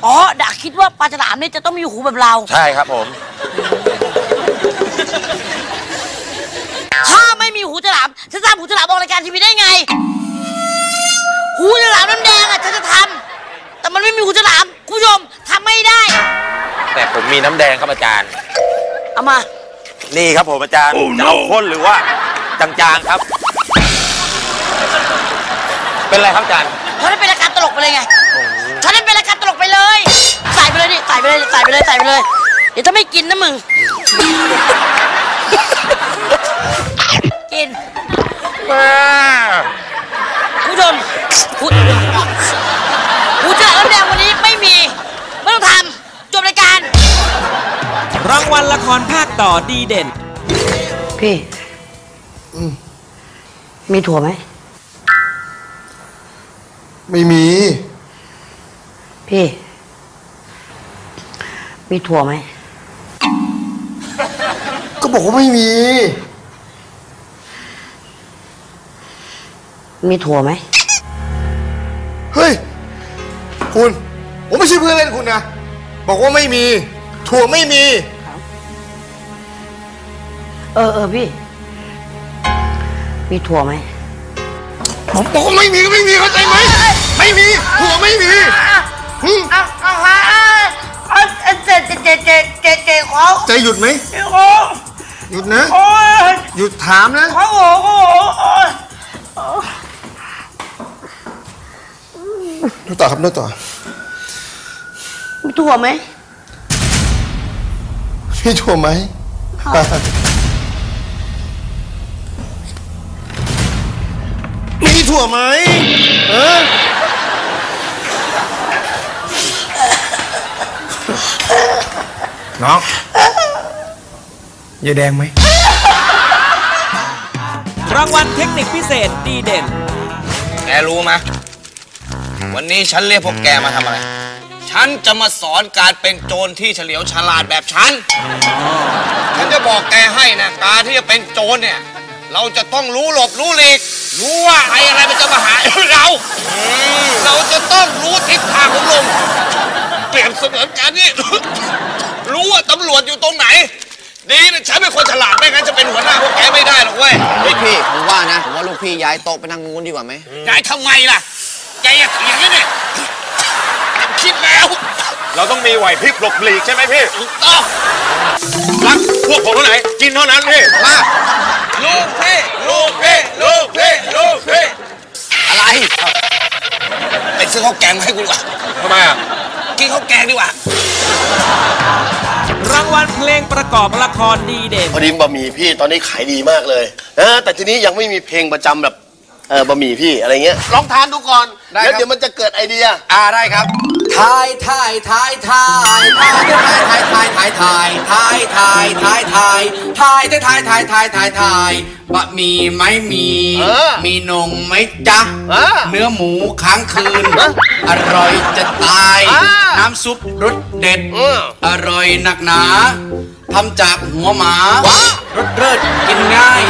อ๋อดาคิดว่าปลาฉลามนี่จะต้องมีหูแบบเราใช่ครับผมถ้าไม่มีหูฉลามจะทำหูฉลามออกรายการทีวีได้ไงหูฉลามน้ำแดงอ่ะจะทำแต่มันไม่มีหูฉลามคุณผู้ชมทำไม่ได้แต่ผมมีน้ำแดงครับอาจารย์เอามานี่ครับผมอาจารย์ จะเอาข้นหรือว่าจางๆครับเป็นไรครับอาจารย์เขาได้เป็นรายการตลกไปเลยไงเขาได้เป็นรายการตลกไปเลยใส่ไปเลยดิใส่ไปเลยเดี๋ยวถ้าไม่กินนะมึงกินมาผู้ชมผู้จัดน้ำแดงวันนี้ไม่มีไม่ต้องทำจบรายการรางวัลละครภาคต่อดีเด่นพี่มีถั่วไหมไม่มีพี่มีถั่วไหมก็บอกว่าไม่มีมีถั่วไหมเฮ้ยคุณผมไม่ใช่เพื่อนเล่นคุณนะบอกว่าไม่มีถั่วไม่มีพี่มีถั่วไหมผมบอกว่าไม่มีเข้าใจไหมไม่มีถั่วไม่มีใจหยุดไหมหยุดนะหยุดถามนะดูต่อครับดูต่อมีถั่วไหมมีถั่วไหมมีถั่วไหม น้องยายแดงไหมรางวัลเทคนิคพิเศษดีเด่นแกรู้ไหมวันนี้ฉันเรียกพวกแกมาทำอะไรฉันจะมาสอนการเป็นโจรที่เฉลียวฉลาดแบบฉันฉันจะบอกแกให้นะการที่จะเป็นโจรเนี่ยเราจะต้องรู้หลบรู้หลีกรู้ว่าอะไรมันจะมาหาเราเราจะต้องรู้ทิศทางของลมเปรียบเสมือนกันนี่รู้ว่าตำรวจอยู่ตรงไหนดีนะฉันเป็นคนฉลาดไม่งั้นจะเป็นหัวหน้าพวกแกไม่ได้หรอกเว้ยพี่ผมว่านะผมว่าลูกพี่ย้ายโต๊ะไปนั่งงูนดีกว่าไหมย้ายทำไมล่ะแกอย่าเถียงนี่คิดแล้วเราต้องมีไหวพริบหลบหลีกใช่ไหมพี่ถูกต้องรักพวกผมเท่าไหร่กินเท่านั้นพี่มาลูกพี่ลูกพี่ลูกพี่ลูกพี่อะไรไปซื้อข้าวแกงมาให้กูดีกว่าทำไมอ่ะกินข้าวแกงดีกว่ารางวัลเพลงประกอบละครดีเด่นพอดีบะหมี่พี่ตอนนี้ขายดีมากเลยแต่ทีนี้ยังไม่มีเพลงประจำแบบบะหมี่พี่อะไรเงี้ยลองทานดูก่อนแล้วเดี๋ยวมันจะเกิดไอเดียได้ครับถ่ายถ่ายถ่ายถ่ายถ่ายถ่ายถ่ายถ่ายถ่ายถ่ายถ่ายถ่ายถ่ายถ่ายถ่ายถ่ายถ่ายถ่ายถ่ายบะหมี่ไม่มีมีนงไหมจ๊ะเนื้อหมูค้างคืนอร่อยจะตายน้ำซุปรสเด็ดอร่อยหนักหนาทำจากหัวหมารสเลิศกินง่าย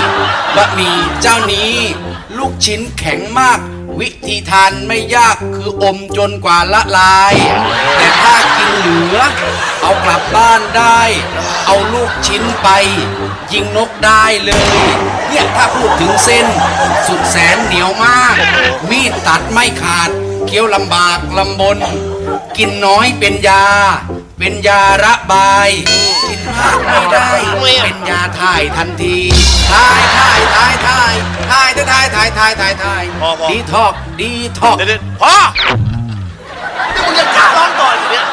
บะหมี่เจ้านี้ลูกชิ้นแข็งมากวิธีทานไม่ยากคืออมจนกว่าละลายแต่ถ้ากินเหลือเอากลับบ้านได้เอาลูกชิ้นไปยิงนกได้เลยเนี่ยถ้าพูดถึงเส้นสุดแสนเหนียวมากมีดตัดไม่ขาดเคี้ยวลำบากลำบนกินน้อยเป็นยาระบายกินมากไม่ได้เป็นยาถ่ายทันทีถ่ายดีทอกเด็ดพ่อนี่มึงยังกล้าร้องก่อนอยู่เนี่ย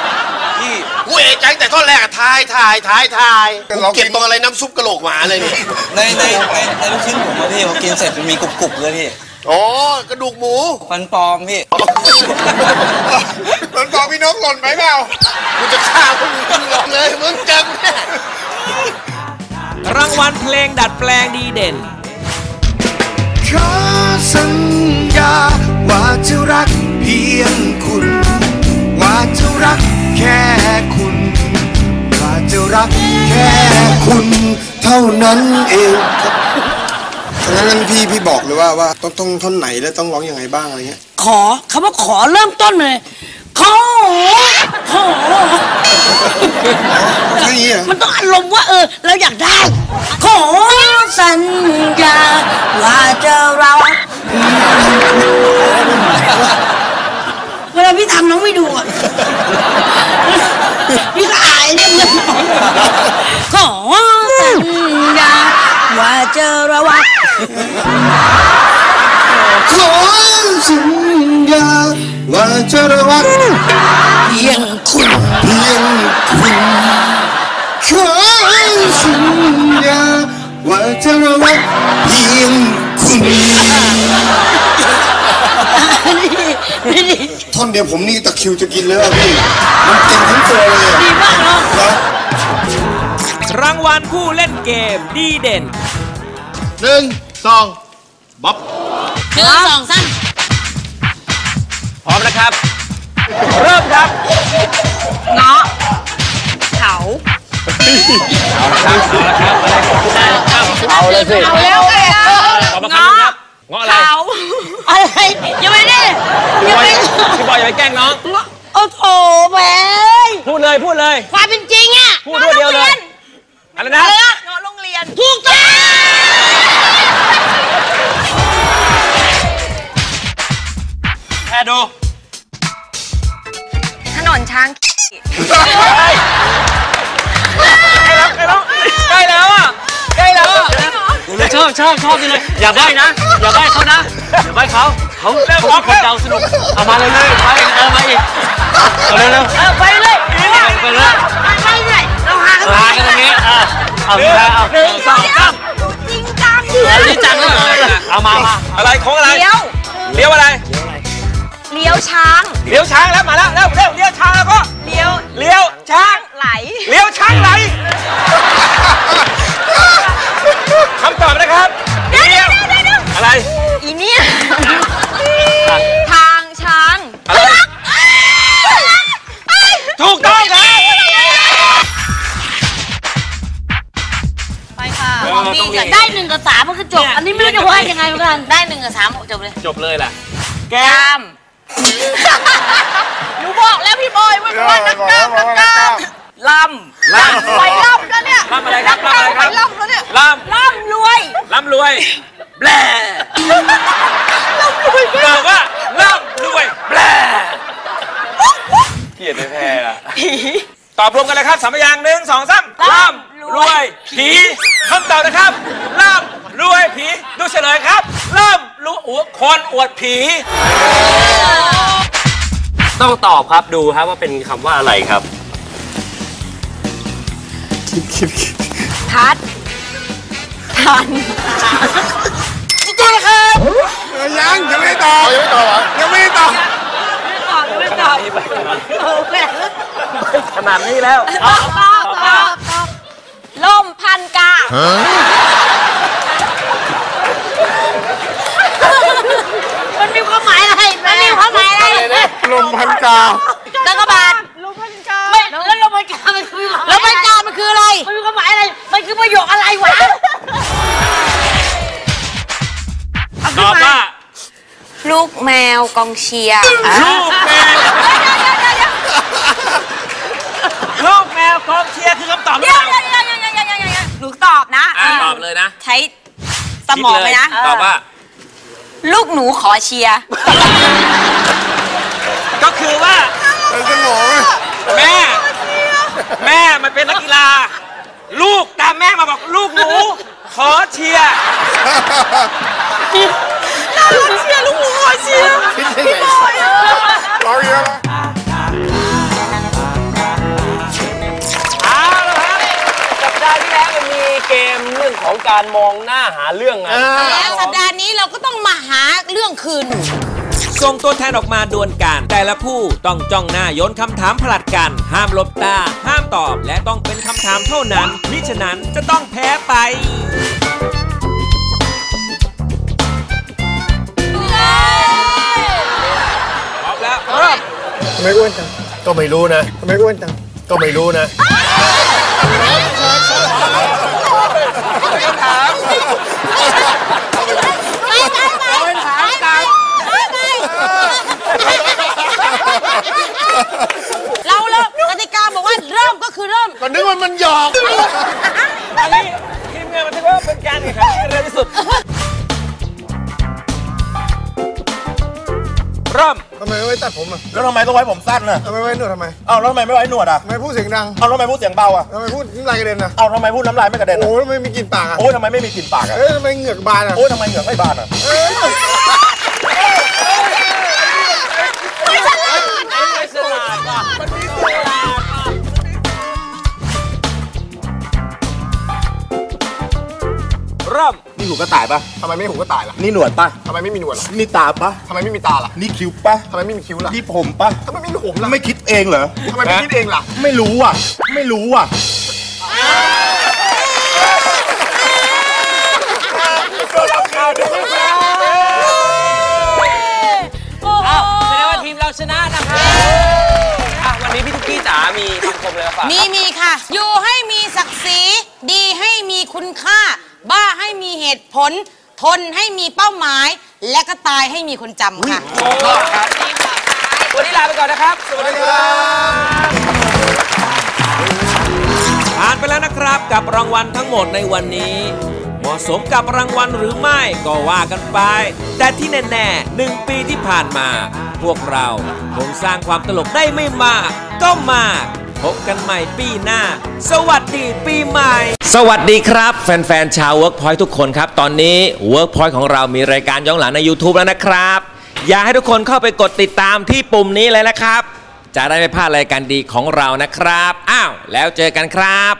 พี่กูเอะใจแต่ท่อนแรกถ่ายเก็บตรงอะไรน้ำซุปกระโหลกหมาเลยเนี่ยในลูกชิ้นผมนะพี่พอกินเสร็จมันมีกรุบๆเลยพี่อ๋อกระดูกหมูฟันปลอมพี่ฟันปลอมพี่น้องหล่นไหมเปล่ากูจะฆ่าพวกมึงหล่นเลยมึงจำแน่รางวัลเพลงดัดแปลงดีเด่นขอสัญญาว่าจะรักเพียงคุณว่าจะรักแค่คุณว่าจะรักแค่คุณเท่านั้นเองงั้นพี่บอกเลยว่าต้องท่อนไหนแล้วต้องร้องยังไงบ้างอะไรเงี้ยขอคำว่าขอเริ่มต้นเลยขอมันต้องอารมณ์ว่าเราอยากได้ขอสัญญาว่าจะรักเวลาพี่ทำน้องไม่ดูอ่ะพี่ก็อายเรื่องขอสัญญาว่าจะรักขอสัญญาว่าจะรักเพียงคุณขอสัญญาว่าจะรักเพียงคุณท่อนเดียวผมนี่ตะคิวจะกินแล้วพี่มันเต็มทั้งตัวเลยดีมากครับรางวัลผู้เล่นเกมดีเด่น1 2บ๊อบ1 2 3พร้อมนะครับเริ่มครับเงาะเขาเอาละครับเอาเลยสิเอาแล้วเลยเงาะเขาอะไรอย่าไปดิพี่บอยอย่าไปแกล้งน้องโอ้โหแม่พูดเลยความเป็นจริงอ่ะพูดเดียวเลยอะไรนะเงาะโรงเรียนถูกต้องแค่ดูถนนช้างใกล้แล้วอ่ะชอบเลยอย่าใบ้นะอย่าใบ้เขานะอย่าใบ้เขาเล่นบอลคนเดาสนุกเอามาเลยไปมาอีกเอาเร็วไปเลยเราหากันตรงนี้1 2 3จริงจังเลยเอามาอะไรของอะไรเลี้ยวอะไรเลี้ยวช้างแล้วมาแล้วเร็วเลี้ยวช้างแล้วก็เลี้ยวช้าง ไหลเลี้ยวช้างไหลคำตอบนะครับเลี้ยวอะไรอีเนี่ยทางช้างถูกต้องครับไปค่ะได้หนึ่งกับสามมันคือจบอันนี้ไม่รู้จะว่ายังไงเหมือนกันได้หนึ่งกับสามจบเลยจบเลยล่ะแก้มหนูบอกแล้วพี่บอยว่านักกล้ามนักกล้ามล่ำล่ำรวยล่ำแล้วเนี่ยล่ำอะไรครับล่ำอะไรครับล่ำแล้วเนี่ยล่ำล่ำรวยล่ำรวยแบลล่ำรวยเกิดว่าล่ำรวยแบลเกลียดไม่แพ้ละผีตอบรวมกันเลยครับสามอย่างหนึ่งสองสามล่ำรวยผีคำตอบนะครับล่ำรวยผีดูเฉลยครับล่ำรวยคนอวดผีต้องตอบครับดูครับว่าเป็นคำว่าอะไรครับทัดทันถูกต้องแล้วครับยังไม่ตอบยังไม่ตอบขนาดนี้แล้วตอบล่มพันกามันมีความหมายอะไรมันมีความหมายอะไรลมพันกาแล้วก็บาดลมพันกาไม่แล้วลมพันกามันคือลมพันกามันคืออะไรมันมีความหมายอะไรมันคือประโยคอะไรวะตอบว่าลูกแมวกองเชียร์ลูกแมวลูกแมวกองเชียร์คือคำตอบเดียวหนูตอบนะตอบเลยนะใช้สมองเลยนะตอบว่าลูกหนูขอเชียร์ก็คือว่าแม่มันเป็นนักกีฬาลูกตามแม่มาบอกลูกหนูขอเชียร์น่ารักเชียร์ลูกหนูขอเชียร์พี่บอยร้องเยอะเกมเรื่องของการมองหน้าหาเรื่องนะแล้วสัปดาห์นี้เราก็ต้องมาหาเรื่องคืนส่งตัวแทนออกมาดวลกันแต่ละผู้ต้องจ้องหน้าโยนคำถามผลัดกันห้ามหลบตาห้ามตอบและต้องเป็นคำถามเท่านั้นมิฉะนั้นจะต้องแพ้ไปพร้อมแล้วครับทำไมอ้วนจังก็ไม่รู้นะทำไมอ้วนจังก็ไม่รู้นะเราเริ่มกติกาบอกว่าเริ่มก็คือเริ่มก็นึกว่ามันหยอกอันนี้ทีมงานมันนึกว่าเป็นการแข่งขันที่เร็วที่สุดเริ่มทำไมไม่ตัดผมอ่ะแล้วทำไมต้องไว้ผมสั้นน่ะทำไมไว้หนวดทำไมอ้าวแล้วทำไมไม่ไว้หนวดอ่ะทำไมพูดเสียงดังอ้าวแล้วทำไมพูดเสียงเบาอ่ะทำไมพูดน้ำลายกระเด็นอ่ะอ้าวทำไมพูดน้ำลายไม่กระเด็นโอ้ทำไมไม่มีกลิ่นปากอ่ะโอ้ทำไมไม่มีกลิ่นปากอ่ะทำไมเหงือกบานอ่ะโอ้ทำไมเหงือกไม่บานอ่ะนี่หูกระต่ายปะทำไมไม่หูกระต่ายล่ะนี่หนวดปะทำไมไม่มีหนวดล่ะนี่ตาปะทำไมไม่มีตาล่ะนี่คิ้วปะทำไมไม่มีคิ้วล่ะนี่ผมปะทำไมไม่มีผมล่ะไม่คิดเองเหรอทำไมไม่คิดเองล่ะไม่รู้อ่ะไม่รู้อ่ะแสดงว่าทีมเราชนะนะคะวันนี้พี่ตุ๊กกี้จ๋ามีคำคมเลยป่ะมีค่ะอยู่ให้มีศักดิ์ศรีดีให้มีคุณค่าบ้าให้มีเหตุผลทนให้มีเป้าหมายและก็ตายให้มีคนจำค่ะวันนี้ลาไปก่อนนะครับสวัสดีครับผ่านไปแล้วนะครับกับรางวัลทั้งหมดในวันนี้เหมาะสมกับรางวัลหรือไม่ก็ว่ากันไปแต่ที่แน่ๆ1ปีที่ผ่านมาพวกเราคงสร้างความตลกได้ไม่มากก็มากพบกันใหม่ปีหน้าสวัสดีปีใหม่สวัสดีครับแฟนๆชาว Workpoint ทุกคนครับตอนนี้ Workpoint ของเรามีรายการย้อนหลังใน YouTube แล้วนะครับอยากให้ทุกคนเข้าไปกดติดตามที่ปุ่มนี้เลยนะครับจะได้ไม่พลาดรายการดีของเรานะครับอ้าวแล้วเจอกันครับ